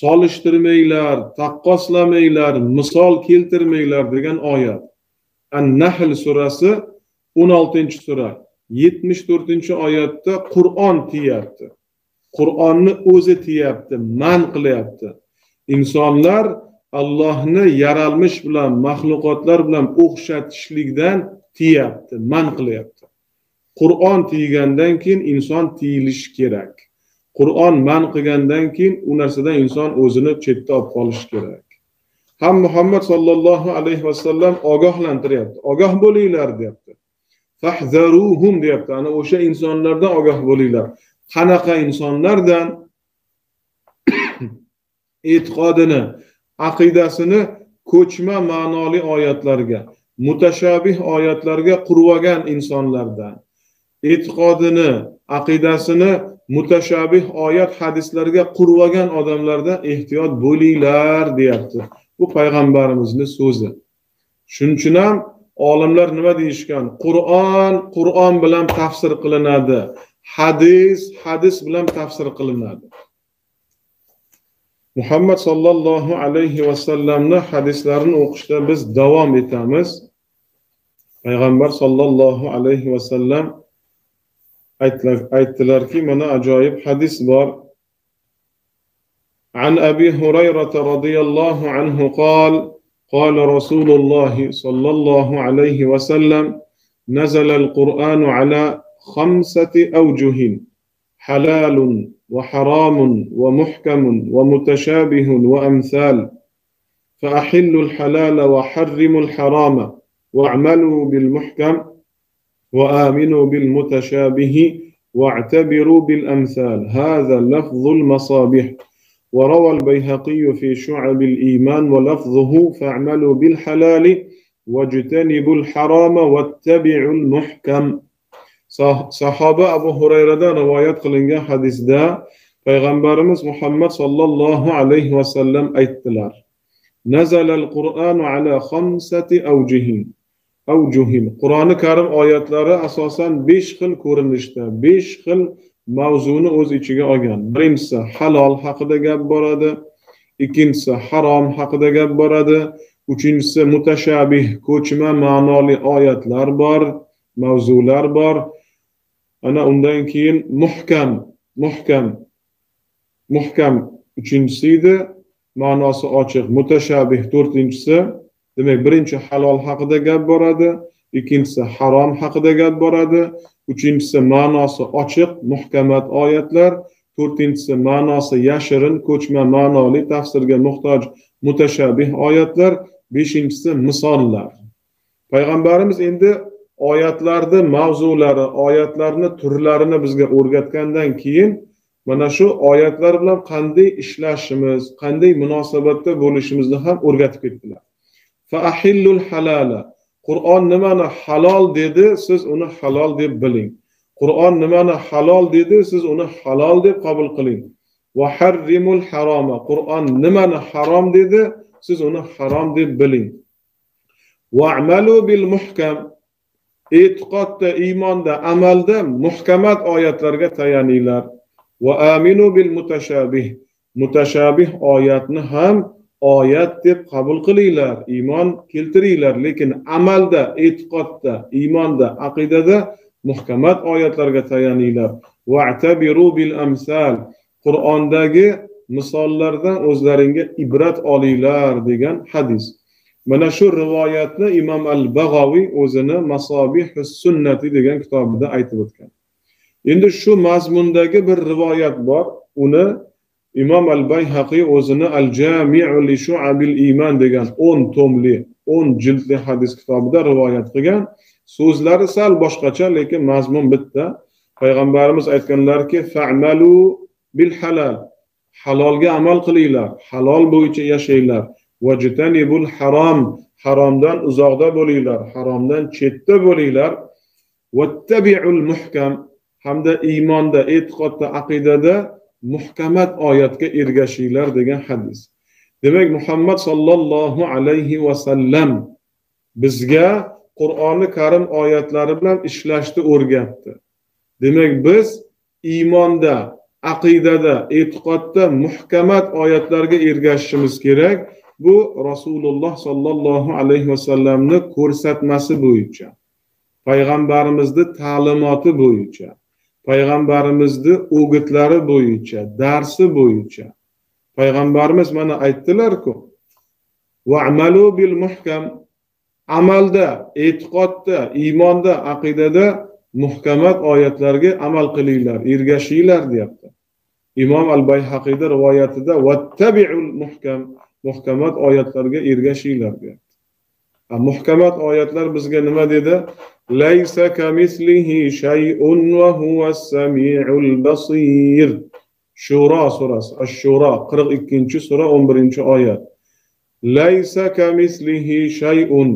solishtirmanglar, taqqoslamanglar, misol keltirmanglar degan oyat. An-Nahl surasi o'n oltinchi sura yetmish to'rtinchi oyatda Qur'on tiyapti. Qur'onni o'zi tiyapti, man qilyapti. İnsanlar Allohni yaralmish bilan, mahluqotlar bilan o'xshatishlikdan tiyapti, man qilyapti. Qur'on tiygandan keyin inson tiyilishi kerak. Qur'on man qilgandan keyin u narsadan inson o'zini chetda olib qolishi kerak. Ham Muhammad sallallohu alayhi vasallam ogohlantiryapti. Ogoh bo'linglar deyapti. Fahzaruhum deyapti. Ana o'sha insonlardan ogoh bo'linglar. Qanaqa insonlardan? E'tiqodini, aqidasini ko'chma ma'noli oyatlarga, mutashabih oyatlarga qurvagan insonlardan. E'tiqodini, aqidasini mutashabih oyat hadislarga qurvagan odamlardan ehtiyot bo'linglar deyapti. Bu payg'ambarimizning so'zi. Shuning uchun ham olimlar nima deyishgan? Qur'on Qur'on bilan tafsir qilinadi, hadis hadis bilan tafsir qilinadi. Muhammed sallallahu aleyhi ve sellem'nin hadislerini okuşta biz devam etamiz. Peygamber sallallahu aleyhi ve sellem aytdilar ki, mana acayip hadis var. An Abi Hurayra radıyallahu anhu kal, kal Resulullah sallallahu aleyhi ve sellem nezelel Kur'anu ala khamsati evcuhin halalun ve haramun ve muhkemun ve muteşabihun ve emthal fe ahillul halale ve harrimul harame ve a'melû bil muhkem ve âminû bil muteşâbihi ve a'tebirû bil emthal hâzel lafzul masâbih ve raval beyhakiyyü fî şu'abil iman ve lafzuhu fe'amelû bil halâli ve cütenibul harame vettebi'ul muhkem. Sahaba Abu Hurayra'dan rivayet kılıngan hadisde Peygamberimiz Muhammed sallallahu aleyhi ve sellem ayttılar. Nezalel Kur'anu ala khamsati evcihin. Evcuhin. Kur'an-ı Kerim ayetleri asasen beş xil ko'rinishda, beş xil mavzuni o'z ichiga olgan. Birinchisi halol haqida gap boradi, ikkinchisi harom haqida gap boradi, uchinchisi mutashabih, ko'chma ma'noli oyatlar bor, mavzular bor. Ana undan keyin muhkam, muhkam, muhkam uchinchisi edi, ma'nosi ochiq. Mutashabih to'rtinchisi. Demek birinci halol haqida gap boradi, ikkinchisi harom haqida gap boradi, uchinchisi ma'nosi ochiq, muhkamat oyatlar, to'rtinchisi ma'nosi yashirin, ko'chma ma'noli tafsirga muhtoj mutashabih oyatlar, beshinchisi misollar. Payg'ambarimiz endi oyatlarni mavzulari, oyatlarni turlarini bizga o'rgatgandan keyin mana shu oyatlar bilan qanday ishlashimiz, qanday munosabatda bo'lishimizni ham o'rgatib ketdilar. Fa'ahillul halala. Kur'an nimani halal dedi, siz onu halal deb biling. Kur'an nimani halal dedi, siz onu halal deb qabul qiling. Ve harrimul harama. Kur'an nimani haram dedi, siz onu haram deb biling. Ve amalu bil muhkam. E'tiqodda, imonda, amalda muhkamat oyatlarga tayaninglar. Ve aminu bil mutashabih. Mutashabih oyatni ham oyat deb qabul qilinglar, iymon keltiringlar, lekin amalda, e'tiqodda, iymonda, aqidada muhkamat oyatlarga tayaninglar. Va'tabiru bil amsal. Qur'ondagi misollardan o'zlaringa ibrat olinglar degan hadis. Mana shu rivoyatni Imom al-Bag'aviy o'zini Masabih al-Sunnah degan kitobida aytib o'tgan. Endi shu mazmundagi bir rivoyat bor, uni İmam al-Bayhaqi o'zini al-Jami' li-Shu'ab al-Iman degan o'n tomli, o'n jildli hadis kitobida rivoyat qilgan. So'zlari sal boshqacha, lekin mazmun bitta. Payg'ambarimiz aytganlarki, fa'malu bil halal. Halolga amal qilinglar, halol bo'yicha yashanglar. Va jitanibul harom. Haromdan uzoqda bo'linglar, haromdan chetda bo'linglar. Vattabi'ul muhkam. Hamda iymonda, e'tiqodda, aqidada muhkamat oyatga ergashinglar degan hadis. Demek Muhammed sallallahu aleyhi ve sellem bizge Kur'an-ı Kerim oyatları bilan ishlashni o'rgatdi. Demek biz imonda, aqidada, e'tiqodda muhkamat oyatlarga ergashishimiz kerak. Bu Rasulullah sallallahu aleyhi ve sellem'ni ko'rsatmasi bo'yicha, Peygamberimizni ta'limoti bo'yicha, Peygamberimizni o'gitlari bo'yicha, darsi bo'yicha. Peygamberimiz mana aytdilar-ku, va'malu bil muhkam. Amalda, e'tiqodda, iymonda, aqidada muhkamat oyatlarga amal qilinglar, ergashinglar deyapti. Imom al-Bayhaqiyda rivoyatida vattabi'ul muhkam, muhkamat oyatlarga ergashinglar deyapti. Muhkamat oyatlar bizga nima dedi? Laysa kamislihi shay'un wa huwa as-sami'ul basir. Shura surasi, Ash-Shura qirq ikkinchi sura o'n birinchi oyat. Laysa kamislihi shay'un.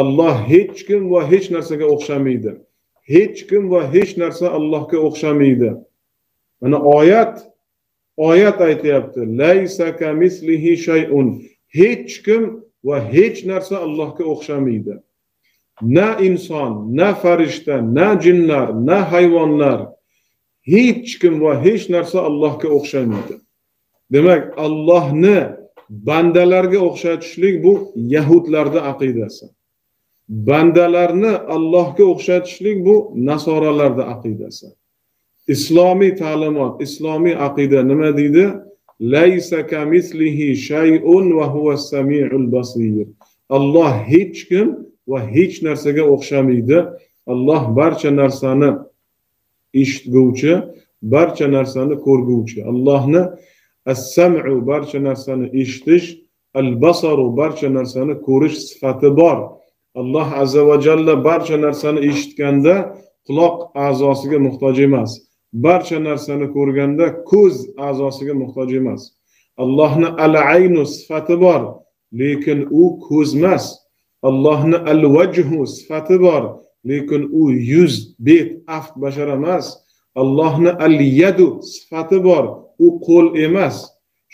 Allah hech kim va hech narsaga o'xshamaydi. Hech kim va hech narsa Allohga o'xshamaydi. Mana oyat oyat aytayapti. Laysa kamislihi shay'un. Hech kim ve hiç narsa Allah'ka o'xshamaydi. Na insan, na farishta, na cinler, na hayvanlar. Hiç kim ve hiç narsa Allah'ka o'xshamaydi. Demek Allah'ını bandalarga o'xshatishlik bu Yahudlarning aqidasi. Bandalarni Allohga o'xshatishlik bu nasoralarning aqidasi. Islomiy ta'limot, islomiy aqida nima deydi? Laysa kamislihi shay'un va huwa as-sami'ul basir. Allah hech kim va hech narsaga o'xshamaydi. Allah barcha narsani eshitguvchi, barcha narsani ko'rguvchi. Allohni as-sam'u barcha narsani eshitish, al-basaru barcha narsani ko'rish sifati bor. Allah azza va jalla barcha narsani eshitganda quloq a'zosiga muhtoj emas. Barcha narsani ko'rganda ko'z a'zosiga muhtoj emas. Allohni al-aynu sifati bor, lekin u ko'z emas. Allohni al-wajhu sifati bor, lekin u yuz, bet, aft, bashar emas. Allohni al-yadu sifati bor, u qo'l emas.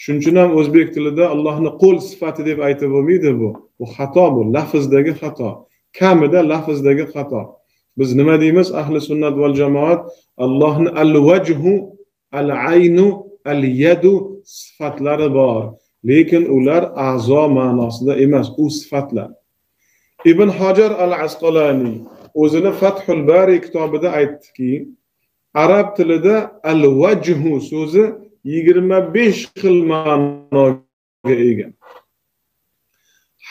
Shunchun ham o'zbek tilida Allohni qo'l sifati deb aytib bo'lmaydi bu. Bu xato, bu lafzdagi xato. Kamida lafzdagi xato. Biz nima deymiz? Ahli sunnat val jamoat Allohni al-wajhu, al-aynu, al-yadu sifatlari bor, lekin ular a'zo ma'nosida emas, u sifatlar. İbn Hajar al-Asqalânî o'zini Fath al-Bari kitobida aytdiki, arab tilida al-wajhu so'zi yigirma besh xil ma'noga ega.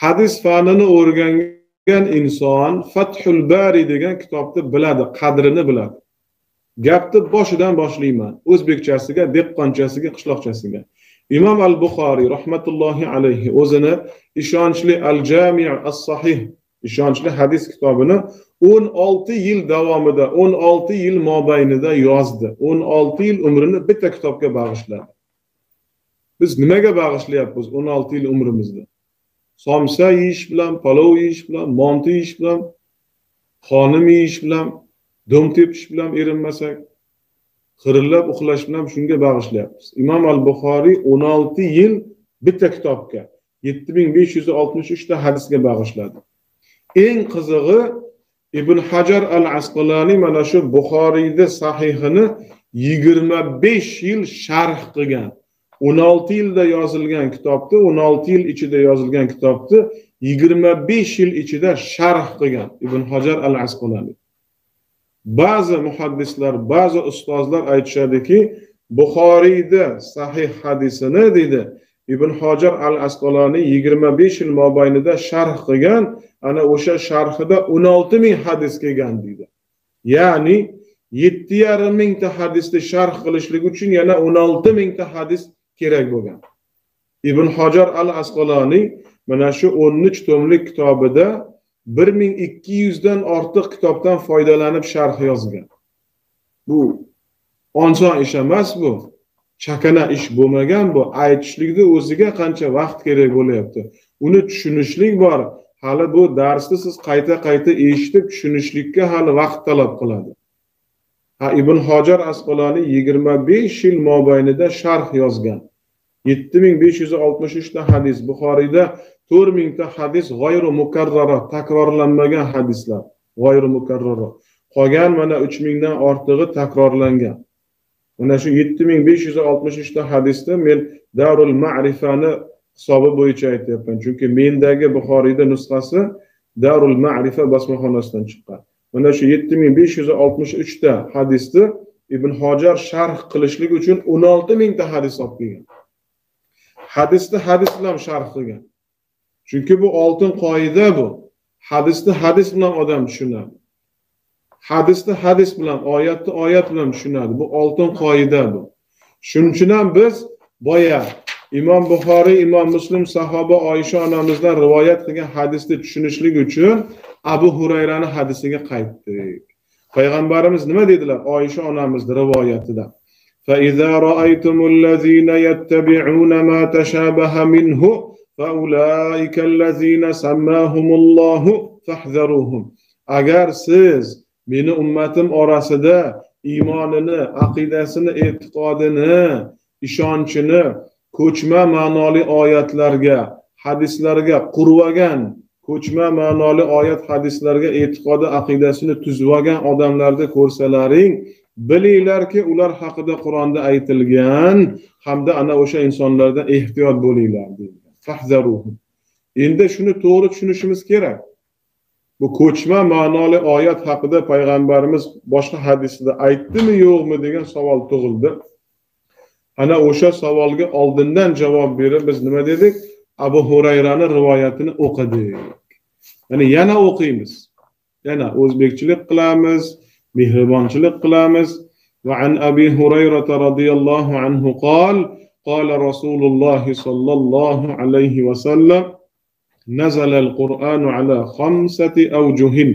Hadis fanini o'rgangan inson Fathul Bari degan kitobni biladi, qadrini biladi. Gapni boshidan boshlayman, o'zbekchasiga, dehqonchasiga, qishloqchasiga. İmam al-Buxoriy rahmatullohi alayhi o'zini ishonchli al-Jami' as-Sahih ishonchli hadis kitobini o'n olti yil davomida, o'n olti yil mobaynida yozdi. o'n olti yil umrini bitta kitobga bag'ishladi. Biz nimaga bag'ishlayapmiz o'n olti yil umrimizni? Somsa yeyish bilan, palov yeyish bilan, mont yeyish bilan, xonim yeyish bilan, dum tepish bilan erinmasak, xirillab uxlash bilan shunga bag'ishlayapmiz. Imom al-Buxoriy o'n olti yil bitta kitobga yetti ming besh yuz oltmish uch ta hadisga bag'ishladi. Eng qizig'i İbn Hajar al-Asqalânî mana shu Buxoriyda sahihini yigirma besh yil sharh qilgan. o'n olti yilda yozilgan kitobni, o'n olti yil ichida yozilgan kitobni yigirma besh yil ichida sharh qilgan İbn Hajar al-Asqalânî. Ba'zi muhaddislar, ba'zi ustozlar aytishadiki, Buxoriyda sahih hadisini dedi İbn Hajar al-Asqalânî yigirma besh yil mobaynida sharh qilgan. Ana o'sha sharhida o'n olti ming hadis kelgan deydi. Ya'ni yetti yarim ming ta hadisni sharh qilishlik uchun yana o'n olti ming ta hadis kerak bo'lgan. İbn Hajar al-Asqalânî mana shu o'n uch tomlik kitobida bir ming ikki yuz dan ortiq kitobdan foydalanib sharh yozgan. Bu oson ish emas bu. Chakana ish bo'lmagan bu. Aytishlikda o'ziga qancha vaqt kerak bo'lyapti. Uni tushunishlik bor. Hali bu darsni siz qayta-qayta eshitib tushunishlikka hali vaqt talab qiladi. Ha, Ibn Hajar al-Asqalânî yigirma besh yil mobaynida sharh yozgan. yetti ming besh yuz oltmish uch ta hadis, Buxoriyda to'rt ming ta hadis g'oyru mukarrara, takrorlanmagan hadislar, g'oyru mukarrara. Qolgan mana uch ming dan ortig'i takrorlangan. Mana shu yetti ming besh yuz oltmish uch ta hadisni men Darul Ma'rifani hisobi bo'yicha aytayapman, chunki mendagi Buxoriyda nusxasi Darul Ma'rifa basmaxonasidan chiqqan. Mana shu yetti ming besh yuz oltmish uch ta hadisni Ibn Hajar sharh qilishlik uchun o'n olti ming ta hadis olib kelgan. Hadisni hadis bilan sharh qilgan. Chunki bu oltin qoida bu. Hadisni hadis bilan odam tushunadi. Hadisni hadis bilan, oyatni oyat bilan tushunadi. Bu oltin qoida bu. Shuning uchun ham biz boya İmam Buxoriy, İmam Muslim sahoba Oyisha onamizdan rivoyat qilgan hadisni tushunishlik uchun Abu Hurayrani hadisiga qaytdik. Payg'ambarimiz nima dedilar? Oyisha onamizning rivoyatida. Fa iza ra'aytumul lazina yattabi'una ma tashabaha minhu fa ulaikal lazina sammahumullohu fahzaruhum. Agar siz meni ummatim orasida iymonini, aqidasini, e'tiqodini, ishonchini ko'chma ma'noli oyatlarga, hadislarga qurvagan, ko'chma ma'noli oyat hadislarga e'tiqodi, aqidasini tuzvagan odamlarda ko'rsalaring, Bilinglar ki ular haqida Qur'onda aytilgan hamda ana o'sha insonlardan ehtiyot bo'linglar deyilgan. Fahzaruhum. Endi shuni to'g'ri tushunishimiz kerak. Bu ko'chma ma'noli oyat haqida payg'ambarimiz boshqa hadisida aytdimi yo'qmi degan savol tug'ildi. Ana o'sha savolga oldindan javob berib biz nima dedik? Abu Hurayrani rivoyatini o'qidik. Ya'ni yana o'qiymiz. Yana o'zbekchilik qilamiz, mehribonchilik qilamiz. Va an Abi Hurayra radhiyallohu anhu qol, qala Rasululloh sallallohu alayhi va sallam: "Nazala al-Qur'anu ala khamsati awjuhin: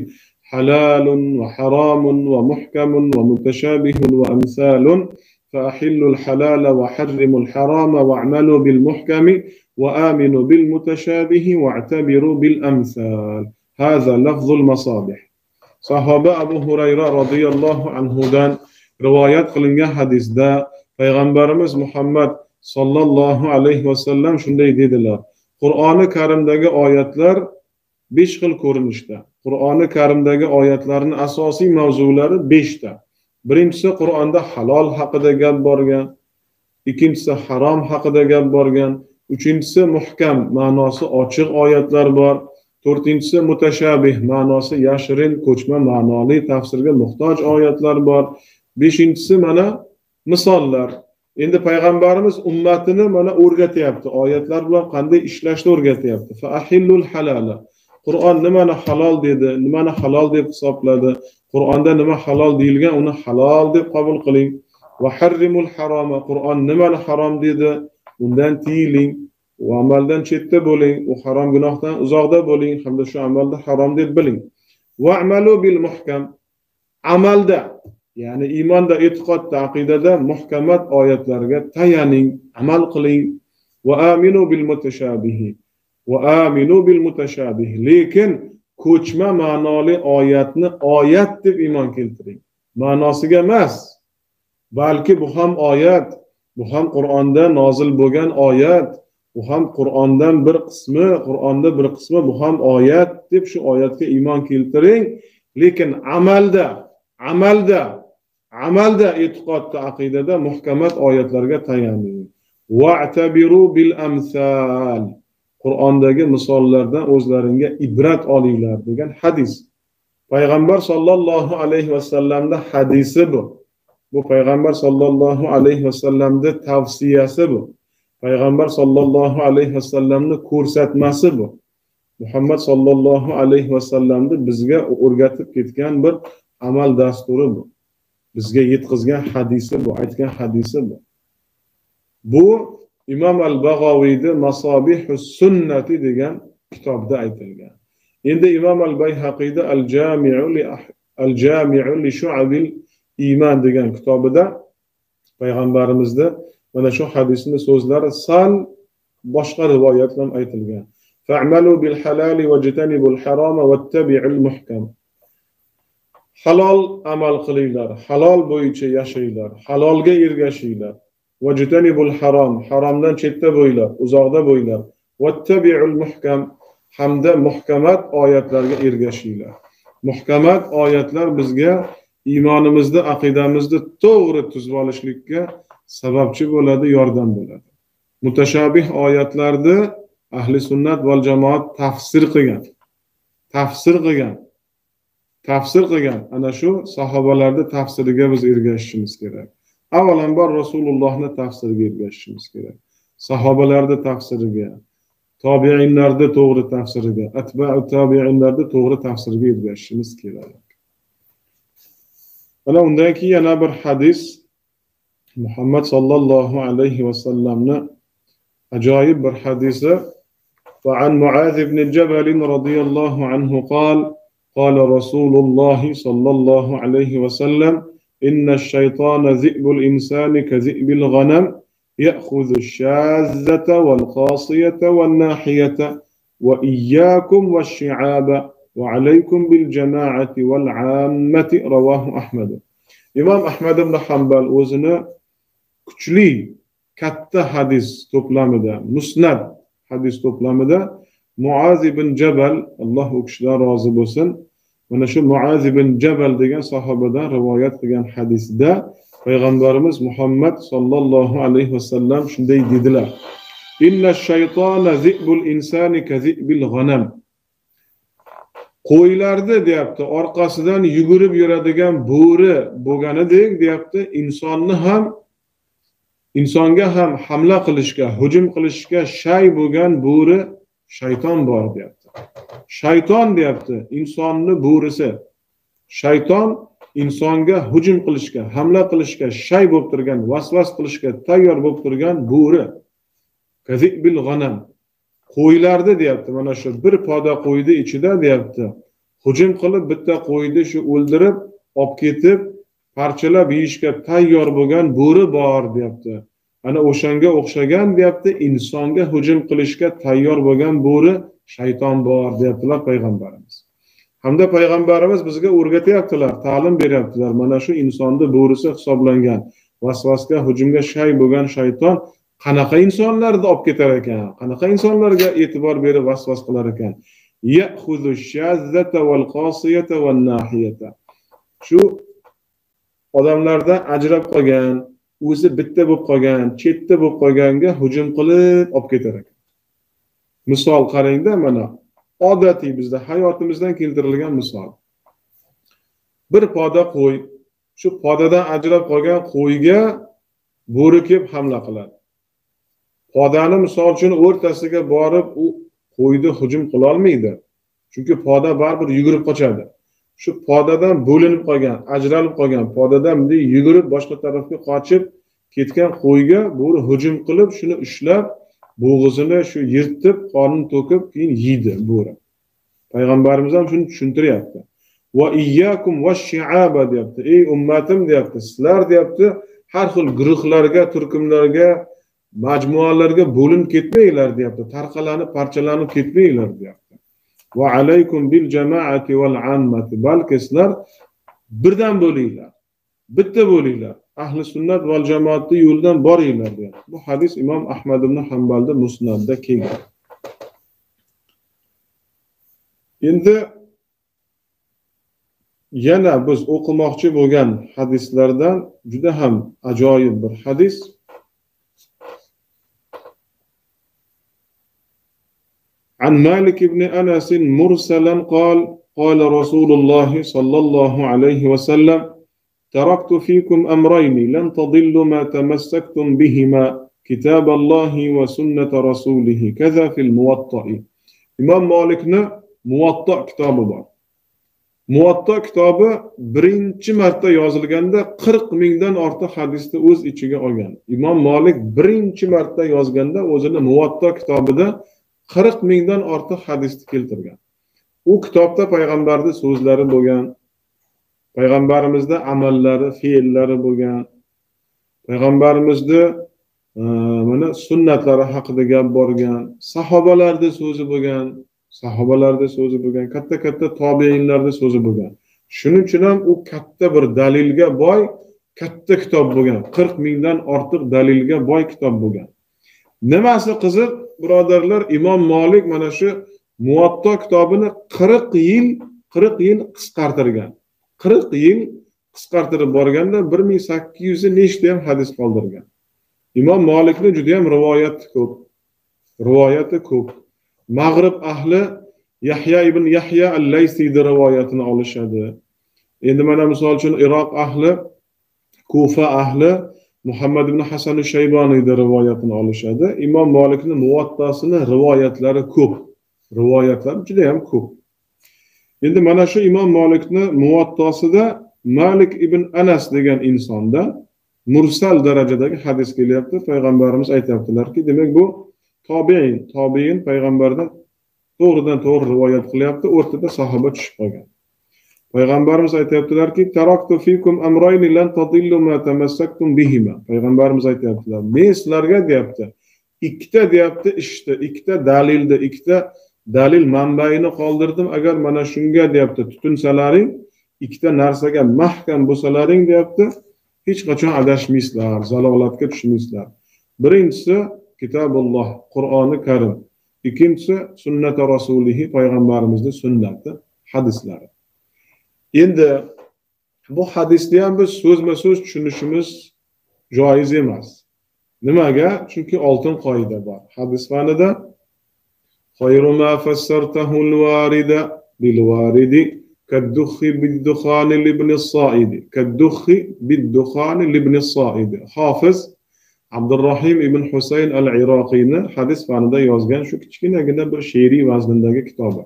halalun va haramun va muhkamun va mutashabihun va amsalun. فأحلوا الحلال وحرموا الحرام واعملوا بالمحكم وآمنوا بالمتشابه واعتبروا بالأمثال هذا لفظ المصابح." Sahabe Abu Hurayra radıyallahu anhudan rivayet kılıngan hadisde Peygamberimiz Muhammed sallallahu aleyhi ve sellem şunday dediler: Kur'an-ı Kerim'deki ayetler beş xil ko'rinishda. Kur'an-ı Kerim'deki ayetlerin asosiy mavzuları beşte. Birinchisi Qur'onda halol haqida gap borgan, ikkinchisi harom haqida gap borgan, uchinchisi muhkam ma'nosi ochiq oyatlar bor, to'rtinchisi mutashabih ma'nosi yashirin ko'chma ma'noli tafsirga muhtoj oyatlar bor, beshinchisi mana misollar. Endi payg'ambarimiz ummatini mana o'rgatyapti, oyatlar bilan qanday ishlashni o'rgatyapti. Fa ahillul halala. Qur'on nimani halol dedi, nimani halol deb hisobladi, Qur'onda nima halol deyilgan, uni halol deb qabul qiling. Va harrimul haroma, Qur'on nimani harom dedi, undan tiyiling, u amaldan chetda bo'ling, u harom gunohdan uzoqda bo'ling hamda shu amalda harom deb biling. Va amalu bil muhkam, amalda, ya'ni iymonda, e'tiqodda, aqidada muhkamat oyatlarga tayaning, amal qiling. Va aminu bil mutashabihi. Va aminu bil mutashabih. Lekin ko'chma ma'noli oyatni oyat deb iymon keltiring. Ma'nosiga emas, balki bu ham oyat, bu ham Qur'onda nozil bo'lgan oyat, bu ham Qur'ondan bir qismi, Qur'onda bir qismi, bu ham oyat deb shu oyatga iymon keltiring. Lekin amalda, amalda, amalda, e'tiqodda, aqidada muhkamat oyatlarga tayaning. Wa'tabiru bil amsal. Qur'ondagi misollardan o'zlaringa ibrat olinglar degan hadis. Payg'ambar sallallohu alayhi vasallamda hadisi bu. Bu payg'ambar sallallohu alayhi vasallamda tavsiyasi bu. Payg'ambar sallallohu alayhi vasallamni ko'rsatmasi bu. Muhammad sallallohu alayhi vasallamni bizga o'rgatib ketgan bir amal dasturi bu. Bizga yetkazgan hadisi bu, aytgan hadisi bu. Bu İmam al-Baghaviyda Masabih al-Sunnah degan kitobda aytilgan. Endi İmam al-Bayhaqiyda al-Jami' li-Shu'ab al-Iman degan kitobida payg'ambarimizda mana shu hadisning so'zlari sal boshqa rivoyat bilan aytilgan. Fa'malu bil halali wajtanibul harama wattabi'ul muhkam. Halol amal qilinglar, halol bo'yicha yashanglar, halolga ergashinglar. Vajitanibul harom, haromdan chetda bo'ylar, uzoqda bo'ylar. Vattabi'ul muhkam, hamda muhkamat oyatlarga ergashinglar. Muhkamat oyatlar bizga iymonimizni, aqidamizni to'g'ri tuzib olishlikka sababchi bo'ladi, yordam bo'ladi. Mutashabih oyatlarni ahli sunnat va jamoat tafsir qilgan. Tafsir qilgan. Tafsir qilgan. Ana shu sahobalarning tafsiriga biz ergashishimiz kerak. Avvalambor Rasulullahni tafsiriga ergashishimiz kerak. Sahobalarni tafsiriga, tobiinlarni to'g'ri tafsiriga, atba'u tobiinlarni to'g'ri tafsiriga ergashishimiz kerak. Mana undan keyin yana bir hadis Muhammad sallallohu alayhi va sallamning ajoyib bir hadisi. Va an Mu'adh ibn Jabal radhiyallohu anhu qol, qala Rasululloh sallallohu alayhi va sallam: "İnne şeytane zi'bul insani ke zi'bil ghanam ya'khuzu şazzete vel qasiyete vel nahiyete ve iyyakum ve şi'abe ve aleykum bil cemaati vel ammeti." Ravahu Ahmed. İmam Ahmed ibn Hanbal o'zini kuchli katta hadis toplamida, Musnad hadis toplamida Muaz ibn Jabal, Allah o kişidan razı bo'lsin, Buna şu Mu'adh ibn Jabal degan sahabadan rivayet degan hadisde Peygamberimiz Muhammed sallallahu aleyhi ve sellem şunday dediler. İnne şeytane zi'bul insani ke zi'bil ghanam. Qo'ylarni deyapti, orqasidan yugurib yuradigan bo'ri bo'lganidek deyapti, insonni ham insonga ham hamla qilishga, hujum qilishga shay bo'lgan bo'ri shayton bor deyapti. Shayton deyapti, insonni bo'risi. Shayton insonga hujum qilishga, hamla qilishga shay bo'lib turgan, vasvas qilishga tayyor bo'lib turgan bo'ri. Kazik bil g'anam. Qo'ylarda deyapti, mana shu bir poda qo'ydi ichida deyapti. Hujum qilib bitta qo'ydi shu o'ldirib, olib ketib parchalab yeyishga tayyor bo'lgan bo'ri bor deyapti. Ana o'shanga o'xshagan deyapti, insonga hujum qilishga tayyor bo'lgan bo'ri shayton bor deyaptilar payg'ambarimiz. Hamda payg'ambarimiz bizga o'rgatyaptilar, ta'lim beryaptilar. Mana shu insonni bo'risi hisoblangan, vasvasga, hujumga shay bo'lgan shayton qanaqa insonlarni olib ketar ekan, qanaqa insonlarga e'tibor berib vasvas qilar ekan. Ya'khuzu shazzata wal qasiyata wan nahiyata. Shu odamlardan ajrab qolgan, o'zi bitta bo'lib qolgan, chetda bo'lib qolganga hujum qilib olib ketar ekan. Misol qarangda mana odatiy bizda hayotimizdan keltirilgan misol. Bir poda qo'y, shu podadan ajrab qolgan qo'yga bo'ri kelib hamla qiladi. Podani misol uchun o'rtasiga borib u qo'yni hujum qila olmaydi. Chunki poda baribir yugurib qochadi. Shu podadan bo'linib qolgan, ajralib qolgan podadan bunday yugurib boshqa tarafga qochib ketgan qo'yga bo'ri hujum qilib, shuni ushlab bo'g'izini shu yirtib, qonini to'kib, keyin yeydi bo'ri. Payg'ambarimiz ham shuni tushuntiryapti. Va iyyakum vash-shi'aba deyapti. Ey ummatim deyapti, sizlar deyapti, har xil guruhlarga, turkumlarga, majmualarga bo'linib ketmanglar deyapti. Tarqalanib, parchalanib ketmanglar deyapti. Va alaykum bil jamoati val ammati, balki sizlar birdan bo'linglar. Bitta bo'linglar. Ahli sunnat val jamoatni yo'ldan boringlar deydi. Bu hadis İmam Ahmad ibn Hanbal'da Musnadda kelgan. Endi yana biz o'qimoqchi bo'lgan hadislardan juda ham ajoyib bir hadis. An Malik ibn Anas mursalan qol qala Rasululloh sallallohu alayhi va sallam تركت فيكم أمرين لن تضلوا ما تمسكتم بهما كتاب الله وسنة رسوله كذا في الموطأ. İmam Malik'nin Muvatta kitabı var. Muvatta kitabı birinci marta yazılganda qirq mingdan ortiq hadisni o'z ichiga olgan. İmam Malik birinci marta yazganda o'zini Muvatta kitabida qirq mingdan ortiq hadisni keltirgan. O kitobda payg'ambarning so'zlari bo'lgan. Payg'ambarimizda amallari, fe'llari bo'lgan. Payg'ambarimizda mana sunnatlari haqida gap borgan, sahobalarda so'zi bo'lgan, sahobalarda so'zi bo'lgan, katta-katta tobiinlarda so'zi bo'lgan. Shuning uchun ham u katta bir dalilga boy katta kitob bo'lgan. qirq mingdan ortiq dalilga boy kitob bo'lgan. Nimasi qiziq, birodarlar, İmam Malik mana shu Muvatta kitobini qirq yil, qirq yil qisqartirgan. qirq yil qisqartirib borganda bir ming sakkiz yuz nechta ham hadis qoldirgan. İmam Malikning juda ham rivoyati ko'p. Rivoyati ko'p. Mag'rib ahli Yahya ibn Yahya al-Laysiyning rivoyatini olishadi. Endi mana misol uchun Iroq ahli, Kufa ahli Muhammad ibn Hasan al-Shaybonining rivoyatini olishadi. İmam Malikning Muvattasini rivoyatlari ko'p. Rivoyatlar juda ham ko'p. Endi mana shu İmam Malik'ni Muvattosida Malik ibn Anas degan insonda mursal darajadagi hadis kelyapti. Payg'ambarimiz aytayaptilarki, demak bu tobiin, tobiin payg'ambardan to'g'ridan to'g'ri rivoyat qilyapti, o'rtada sahoba tushib qolgan. Payg'ambarimiz aytayaptilarki, taraktu fikum amrayni lan tadillu ma tamassaktum bihima. Payg'ambarimiz aytayaptilar, men sizlarga deyapti, ikkita deyapti ishni, ikkita dalilni, ikkita dalil manbaini qoldirdim. Agar mana shunga deyapti tutinsalaring, ikkita narsaga mahkam bo'lsalaring deyapti, hech qachon adashmaysizlar, zalolatga tushmaysizlar. Birinchisi Kitobulloh, Qur'oni Karim. Ikkinchisi sunnat rasulihi, payg'ambarimizning sunnati, hadislari. Endi bu hadisni ham biz so'zma-so'z tushunishimiz joiz emas. Nimaga? Chunki oltin qoida bor. Hadis fanida Hayru ma fassartahu al-warida bil-waridi kad-dukhi bid-dukhani libn-as-sa'idi kad-dukhi bid-dukhani libn-as-sa'idi. Hafiz Abdurrahim ibn Husayn al-Iraqini hadis fanida yozgan shu kichkinagina bir she'riy vaznindagi kitobi.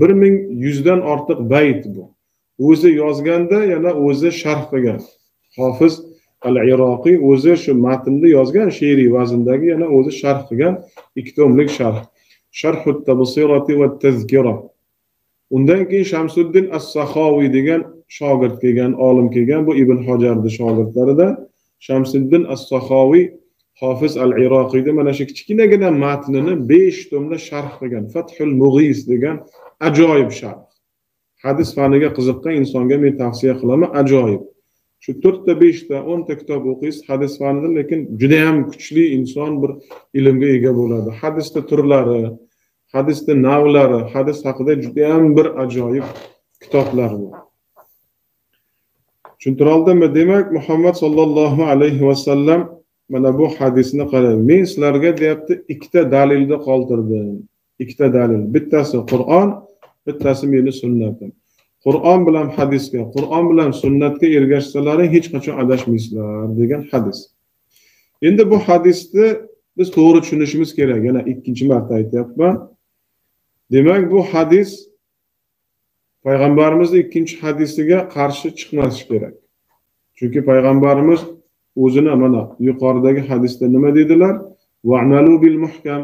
bir ming yuzdan ortiq bayt bu. O'zi yozganda yana o'zi sharh qilgan. Hafiz al-Iraqi o'zi shu matnni yozgan she'riy vazndagi yana o'zi sharh qilgan ikki tomlik sharh. Sharhut Tabsirati va Tazkira. Undan keyin Shamsuddin al-Sakhawi degan shogird kelgan, olim kelgan, bu Ibn Hajarning shogirdlaridan. Shamsuddin al-Sakhawi Hafiz al-Iraqiyda mana shu kichkinagina matnini besh tomda sharh qilgan. Fathul Mughis degan ajoyib sharh. Hadis faniga qiziqqan insonga men tavsiya qilaman, ajoyib. Shu to'rt ta, besh ta, o'n ta kitob o'qiysiz hadis fanida, lekin juda ham kuchli inson bir ilmga ega bo'ladi. Hadisda turlari, hadisda navlari, hadis haqida juda ham bir ajoyib kitoblar bor. Tushuntiroldimmi? Demak, Muhammad sallallohu alayhi vasallam mana bu hadisni qarang. Men sizlarga deyapti, ikkita dalilni qoldirdim. Ikkita dalil. Bittasi Qur'on, bittasi meni sunnatim. Qur'on bilan hadisga, Qur'on bilan sunnatga ergashsalaring hech qachon adashmaysizlar degan hadis. Endi bu hadisni biz to'g'ri tushunishimiz kerak. Yana ikkinchi marta aytayapman. Demak, bu hadis payg'ambarimizning ikkinchi hadisiga qarshi chiqmasi kerak. Chunki payg'ambarimiz o'zini mana yuqoridagi hadisda nima dedilar? Va'malu bil muhkam,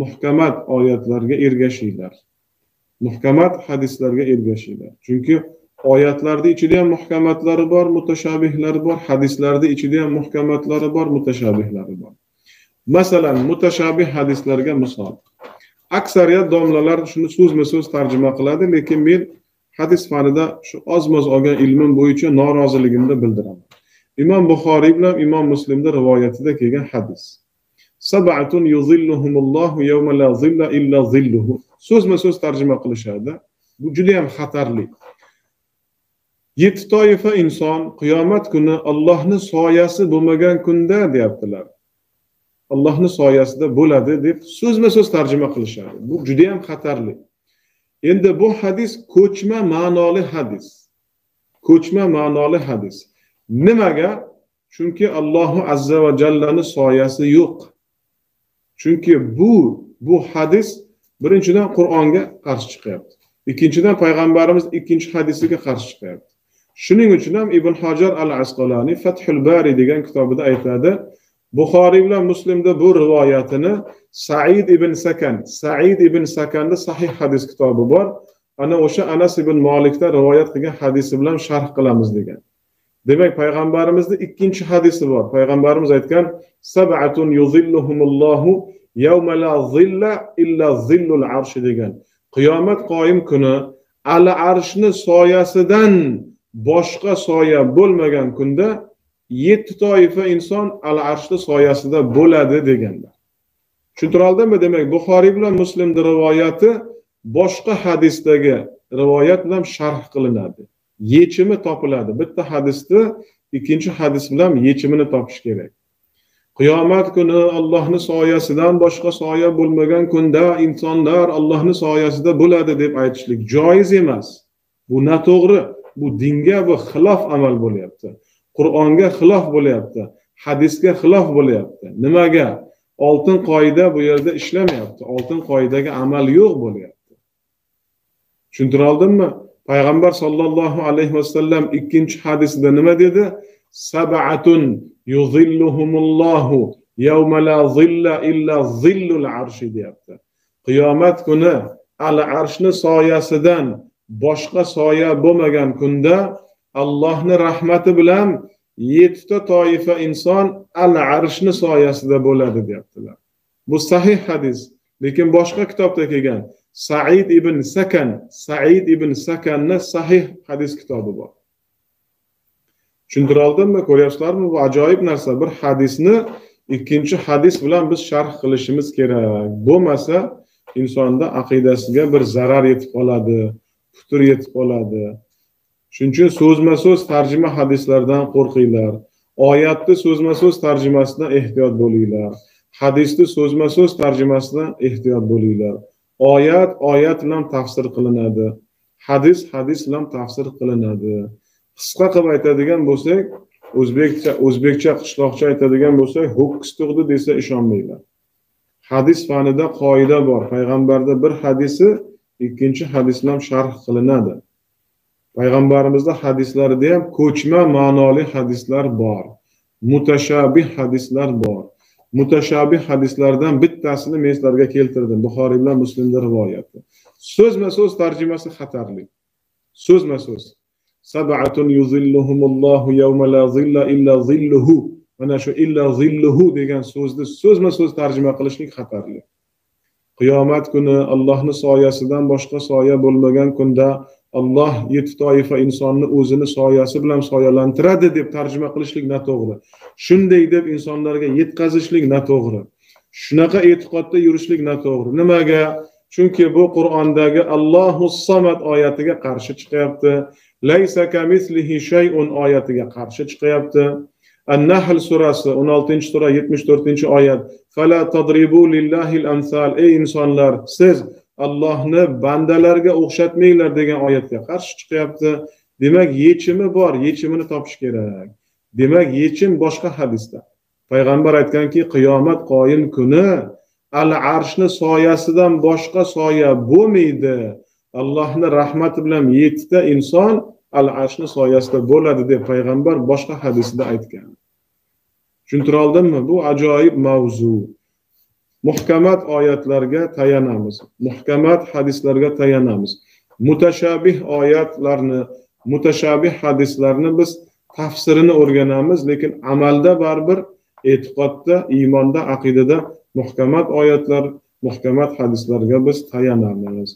muhkamat oyatlarga ergashinglar. Muhkamat hadislarga ergashinglar. Chunki oyatlarda ichida ham muhkamatlari bor, mutashabihlari bor, hadislarda ichida ham muhkamatlari bor, mutashabihlari bor. Masalan, mutashabih hadislarga misol. Aksariyat domlalar shuni so'zma-so'z tarjima qiladi, lekin men hadis fanida shu ozmoz olgan ilmim bo'yicha noroziligimni bildiraman. Imom Buxoriy bilan Imom Muslimda rivoyatida kelgan hadis. Sab'atun yuzilluhumullohu yawma la zilla illa zilluhu. So'zma so'z tarjima qilishadi. Bu juda ham xatarli. Yetti toifa inson qiyomat kuni Allohning soyasi bo'lmagan kunda deyaptilar. Allohning soyasida bo'ladi deb so'zma so'z tarjima qilishadi. Bu juda ham xatarli. Endi bu hadis ko'chma ma'noli hadis. Ko'chma ma'noli hadis. Nimaga? Chunki Allohu azza va jallaning soyasi yo'q. Chunki bu bu hadis birinchidan Qur'onga qarshi chiqyapti. Ikkinchidan payg'ambarimiz ikkinchi hadisiga qarshi chiqyapti. Shuning uchun ham Ibn Hajar al-Asqalânî Fath al-Bari degan kitobida aytadi, Buxoriy bilan Muslimda bu rivoyatini Sa'id ibn Sakan, Sa'id ibn Sakanda sahih hadis kitobi bor. Ana o'sha Anas ibn Malikda rivoyat qilgan hadisi bilan sharh qilamiz degan. Demak, payg'ambarimizning ikkinchi hadisi bor. Payg'ambarimiz aytgan, Sab'atun yuzilluhumullohu Yawma la zilla illa zillul arsh degan. Qiyomat qoyim kuni al arshni soyasidan boshqa soya bo'lmagan kunda yetti toifa inson al arshni soyasida bo'ladi deganlar. Tushuntira oldimmi? Demak, Buxoriy bilan Muslimda rivoyati boshqa hadisdagi rivoyat bilan sharh qilinadi. Yechimi topiladi. Bitta hadisni ikkinchi hadis bilan yechimini topish kerak. Qiyomat kuni Allohning soyasidan boshqa soya bo'lmagan kunda insonlar Allohning soyasida bo'ladi deb aytishlik joiz emas. Bu noto'g'ri. Bu dinga va xilof amal bo'lyapti. Qur'onga xilof bo'lyapti, hadisga xilof bo'lyapti. Nimaga? Oltin qoida bu yerda ishlamayapti. Oltin qoidaga amal yo'q bo'lyapti. Tushuntira oldimmi? Payg'ambar sollallohu alayhi vasallam ikkinchi hadisida nima dedi? Sab'atun yuzilluhumullohu yawma la zilla illa zillul arshi deyapti. Qiyomat kuni al arshni soyasidan boshqa soya bo'lmagan kunda Allohning rahmati bilan yetti toifa inson al arshni soyasida bo'ladi deyaptilar. Bu sahih hadis, lekin boshqa kitobda kelgan Sa'id ibn Sakan, Sa'id ibn Sakanning sahih hadis kitobi bor. Tushuntira oldimmi? Ko'ryapsizlarmi? Bu ajoyib narsa. Bir hadisni ikkinchi hadis bilan biz sharh qilishimiz kerak. Bo'lmasa insonda aqidasiga bir zarar yetib qoladi, putur yetib qoladi. Çünkü so'zma-so'z tarjima hadislardan korkuyorlar. Oyatni so'zma-so'z tarjimasidan ehtiyot bo'linglar. Hadisni so'zma-so'z tarjimasidan ehtiyot bo'linglar. Oyat oyat bilan tafsir qilinadi. Hadis hadis bilan tafsir qilinadi. Qisqa qilib aytadigan bo'lsak, o'zbekcha o'zbekcha qishloqcha aytadigan bo'lsak, ho'kiz tug'di desa ishonmaylar. Hadis fanida qoida bor. Payg'ambarda bir hadisi ikkinchi hadis bilan sharh qilinadi. Payg'ambarimizda hadislarida ham ko'chma ma'noli hadislar bor. Mutashabih hadislar bor. Mutashabih hadislardan bittasini men sizlarga keltirdim. Buxoriy bilan Muslimda rivoyati. So'zma-so'z tarjimasi xatarli. So'zma-so'z. Sab'atun yuzilluhumullohu yawma la zilla illa zilluhu. Mana shu illa zilluhu degan so'zni so'zma-so'z tarjima qilishlik xatarli. Qiyomat kuni Allohning soyasidan boshqa soya bo'lmagan kunda Allah yetti toifa insonni o'zini soyasi bilan soyalantiradi deb tarjima qilishlik noto'g'ri. Shunday deb insonlarga yetkazishlik noto'g'ri. Shunaqa e'tiqodda yurishlik noto'g'ri. Nimaga? Chunki bu Qur'ondagi Allohu Samad oyatiga qarshi chiqyapti. Laysa kamislihi shay'un oyatiga qarshi chiqyapti. An-Nahl surasi o'n oltinchi sura yetmish to'rtinchi oyat. Fala tadribu lillahi al-amsal. Ey insonlar, siz Allohni bandalarga o'xshatmanglar degan oyatga qarshi chiqyapti. Demak, yechimi bor, yechimini topish kerak. Demak, yechim boshqa hadisda. Payg'ambar aytganki, qiyomat qoyim kuni al-arshni soyasidan boshqa soya bo'lmaydi. Allohning rahmati bilan yettita inson al-arshni soyasida bo'ladi deb payg'ambar boshqa hadisda aytgan. Tushuntira oldimmi? Bu ajoyib mavzu. Muhkamat oyatlarga tayanamiz. Muhkamat hadislarga tayanamiz. Mutashabih oyatlarni, mutashabih hadislarni biz tafsirini o'rganamiz, lekin amalda baribir e'tiqodda, iymonda, aqidada muhkamat oyatlar, muhkamat hadislarga biz tayanamiz.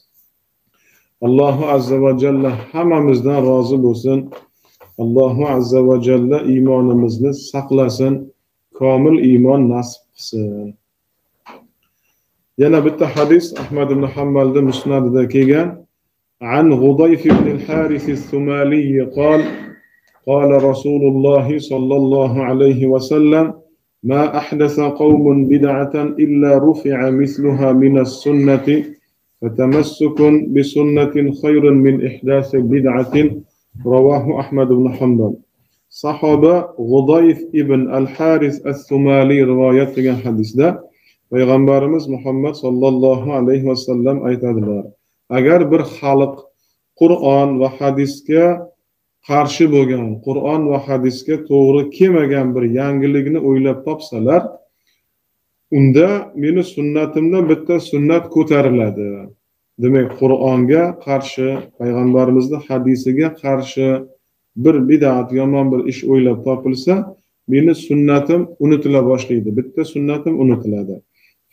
Allohu azza va jalla hammamizdan rozi bo'lsin. Allohu azza va jalla iymonimizni saqlasin, komil iymon nasib qilsin. Yana bitta hadis Ahmad ibn Hanbal'da Musnad'da kelgan. An Gudayf ibn al-Harith al-Thumali qol qala Rasulullah sallallahu alayhi wa sallam ma ahdatha qawmun bid'atan illa rufi'a mithluha min as-sunnati fatamassukun bi sunnatin khayrun min ihdathi bid'atin rawahu Ahmad ibn Hanbal. Sahaba Gudayf ibn al-Harith al-Thumali rivoyat qilgan hadisda Peygamberimiz Muhammed sallallahu aleyhi ve sellem aytadilar. Eğer bir halk Kur'an ve hadiske karşı bo'lgan, Kur'an ve hadiske doğru kelmagan bir yangilikni o'ylab topsalar, unda meni sunnatimdan bitta sunnat ko'tariladi. Demek Kur'an'ga karşı, Peygamberimizning hadisiga karşı bir bid'at, yomon bir ish o'ylab topilsa, meni sunnatim unutila boshlaydi. Bitta sunnatim unutiladi.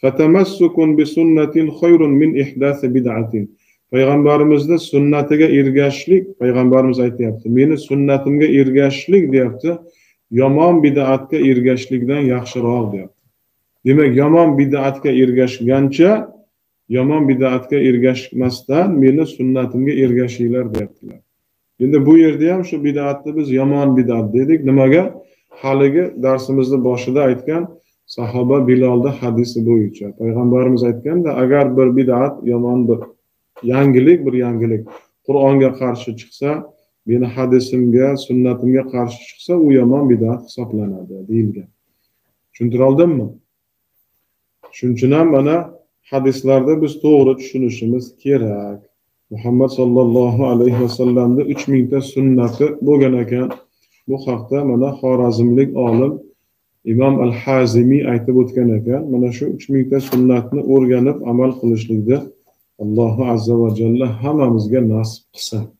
Fatamassukun bi sunnatin khayrun min ihdasi bid'atin. Payg'ambarimizning sunnatiga ergashishlik, payg'ambarimiz aytayapti, meni sunnatimga ergashishlik deyapti, yomon bid'atga ergashishlikdan yaxshiroq deyapti. Demak, yomon bid'atga ergashgancha, yomon bid'atga ergashmasdan meni sunnatimga ergashinglar deyaptilar. Endi bu yerda ham shu bid'atni biz yomon bid'at dedik. Nimaga? Haligi darsimizning boshida aytgan sahoba Bilalda hadisi bo'yicha payg'ambarimiz aytganda, agar bir bid'at, yomon bir yangilik, bir yangilik Qur'onga qarshi chiqsa, meni hadisimga, sunnatimga qarshi chiqsa, u yomon bid'at hisoblanadi deyilgan. Tushuntira oldimmi? Shuning uchun ham mana hadislarda biz to'g'ri tushunishimiz kerak. Muhammad sallallohu alayhi vasallamda uch ming ta sunnati bo'lgan ekan. Bu haqda mana Xorazmlik olim İmam al-Hazimi aytib o'tgan ekan. Mana shu uch ming ta sunnatni o'rganib amal qilishlikda Allohu azza va jalla hammamizga nasib qilsin.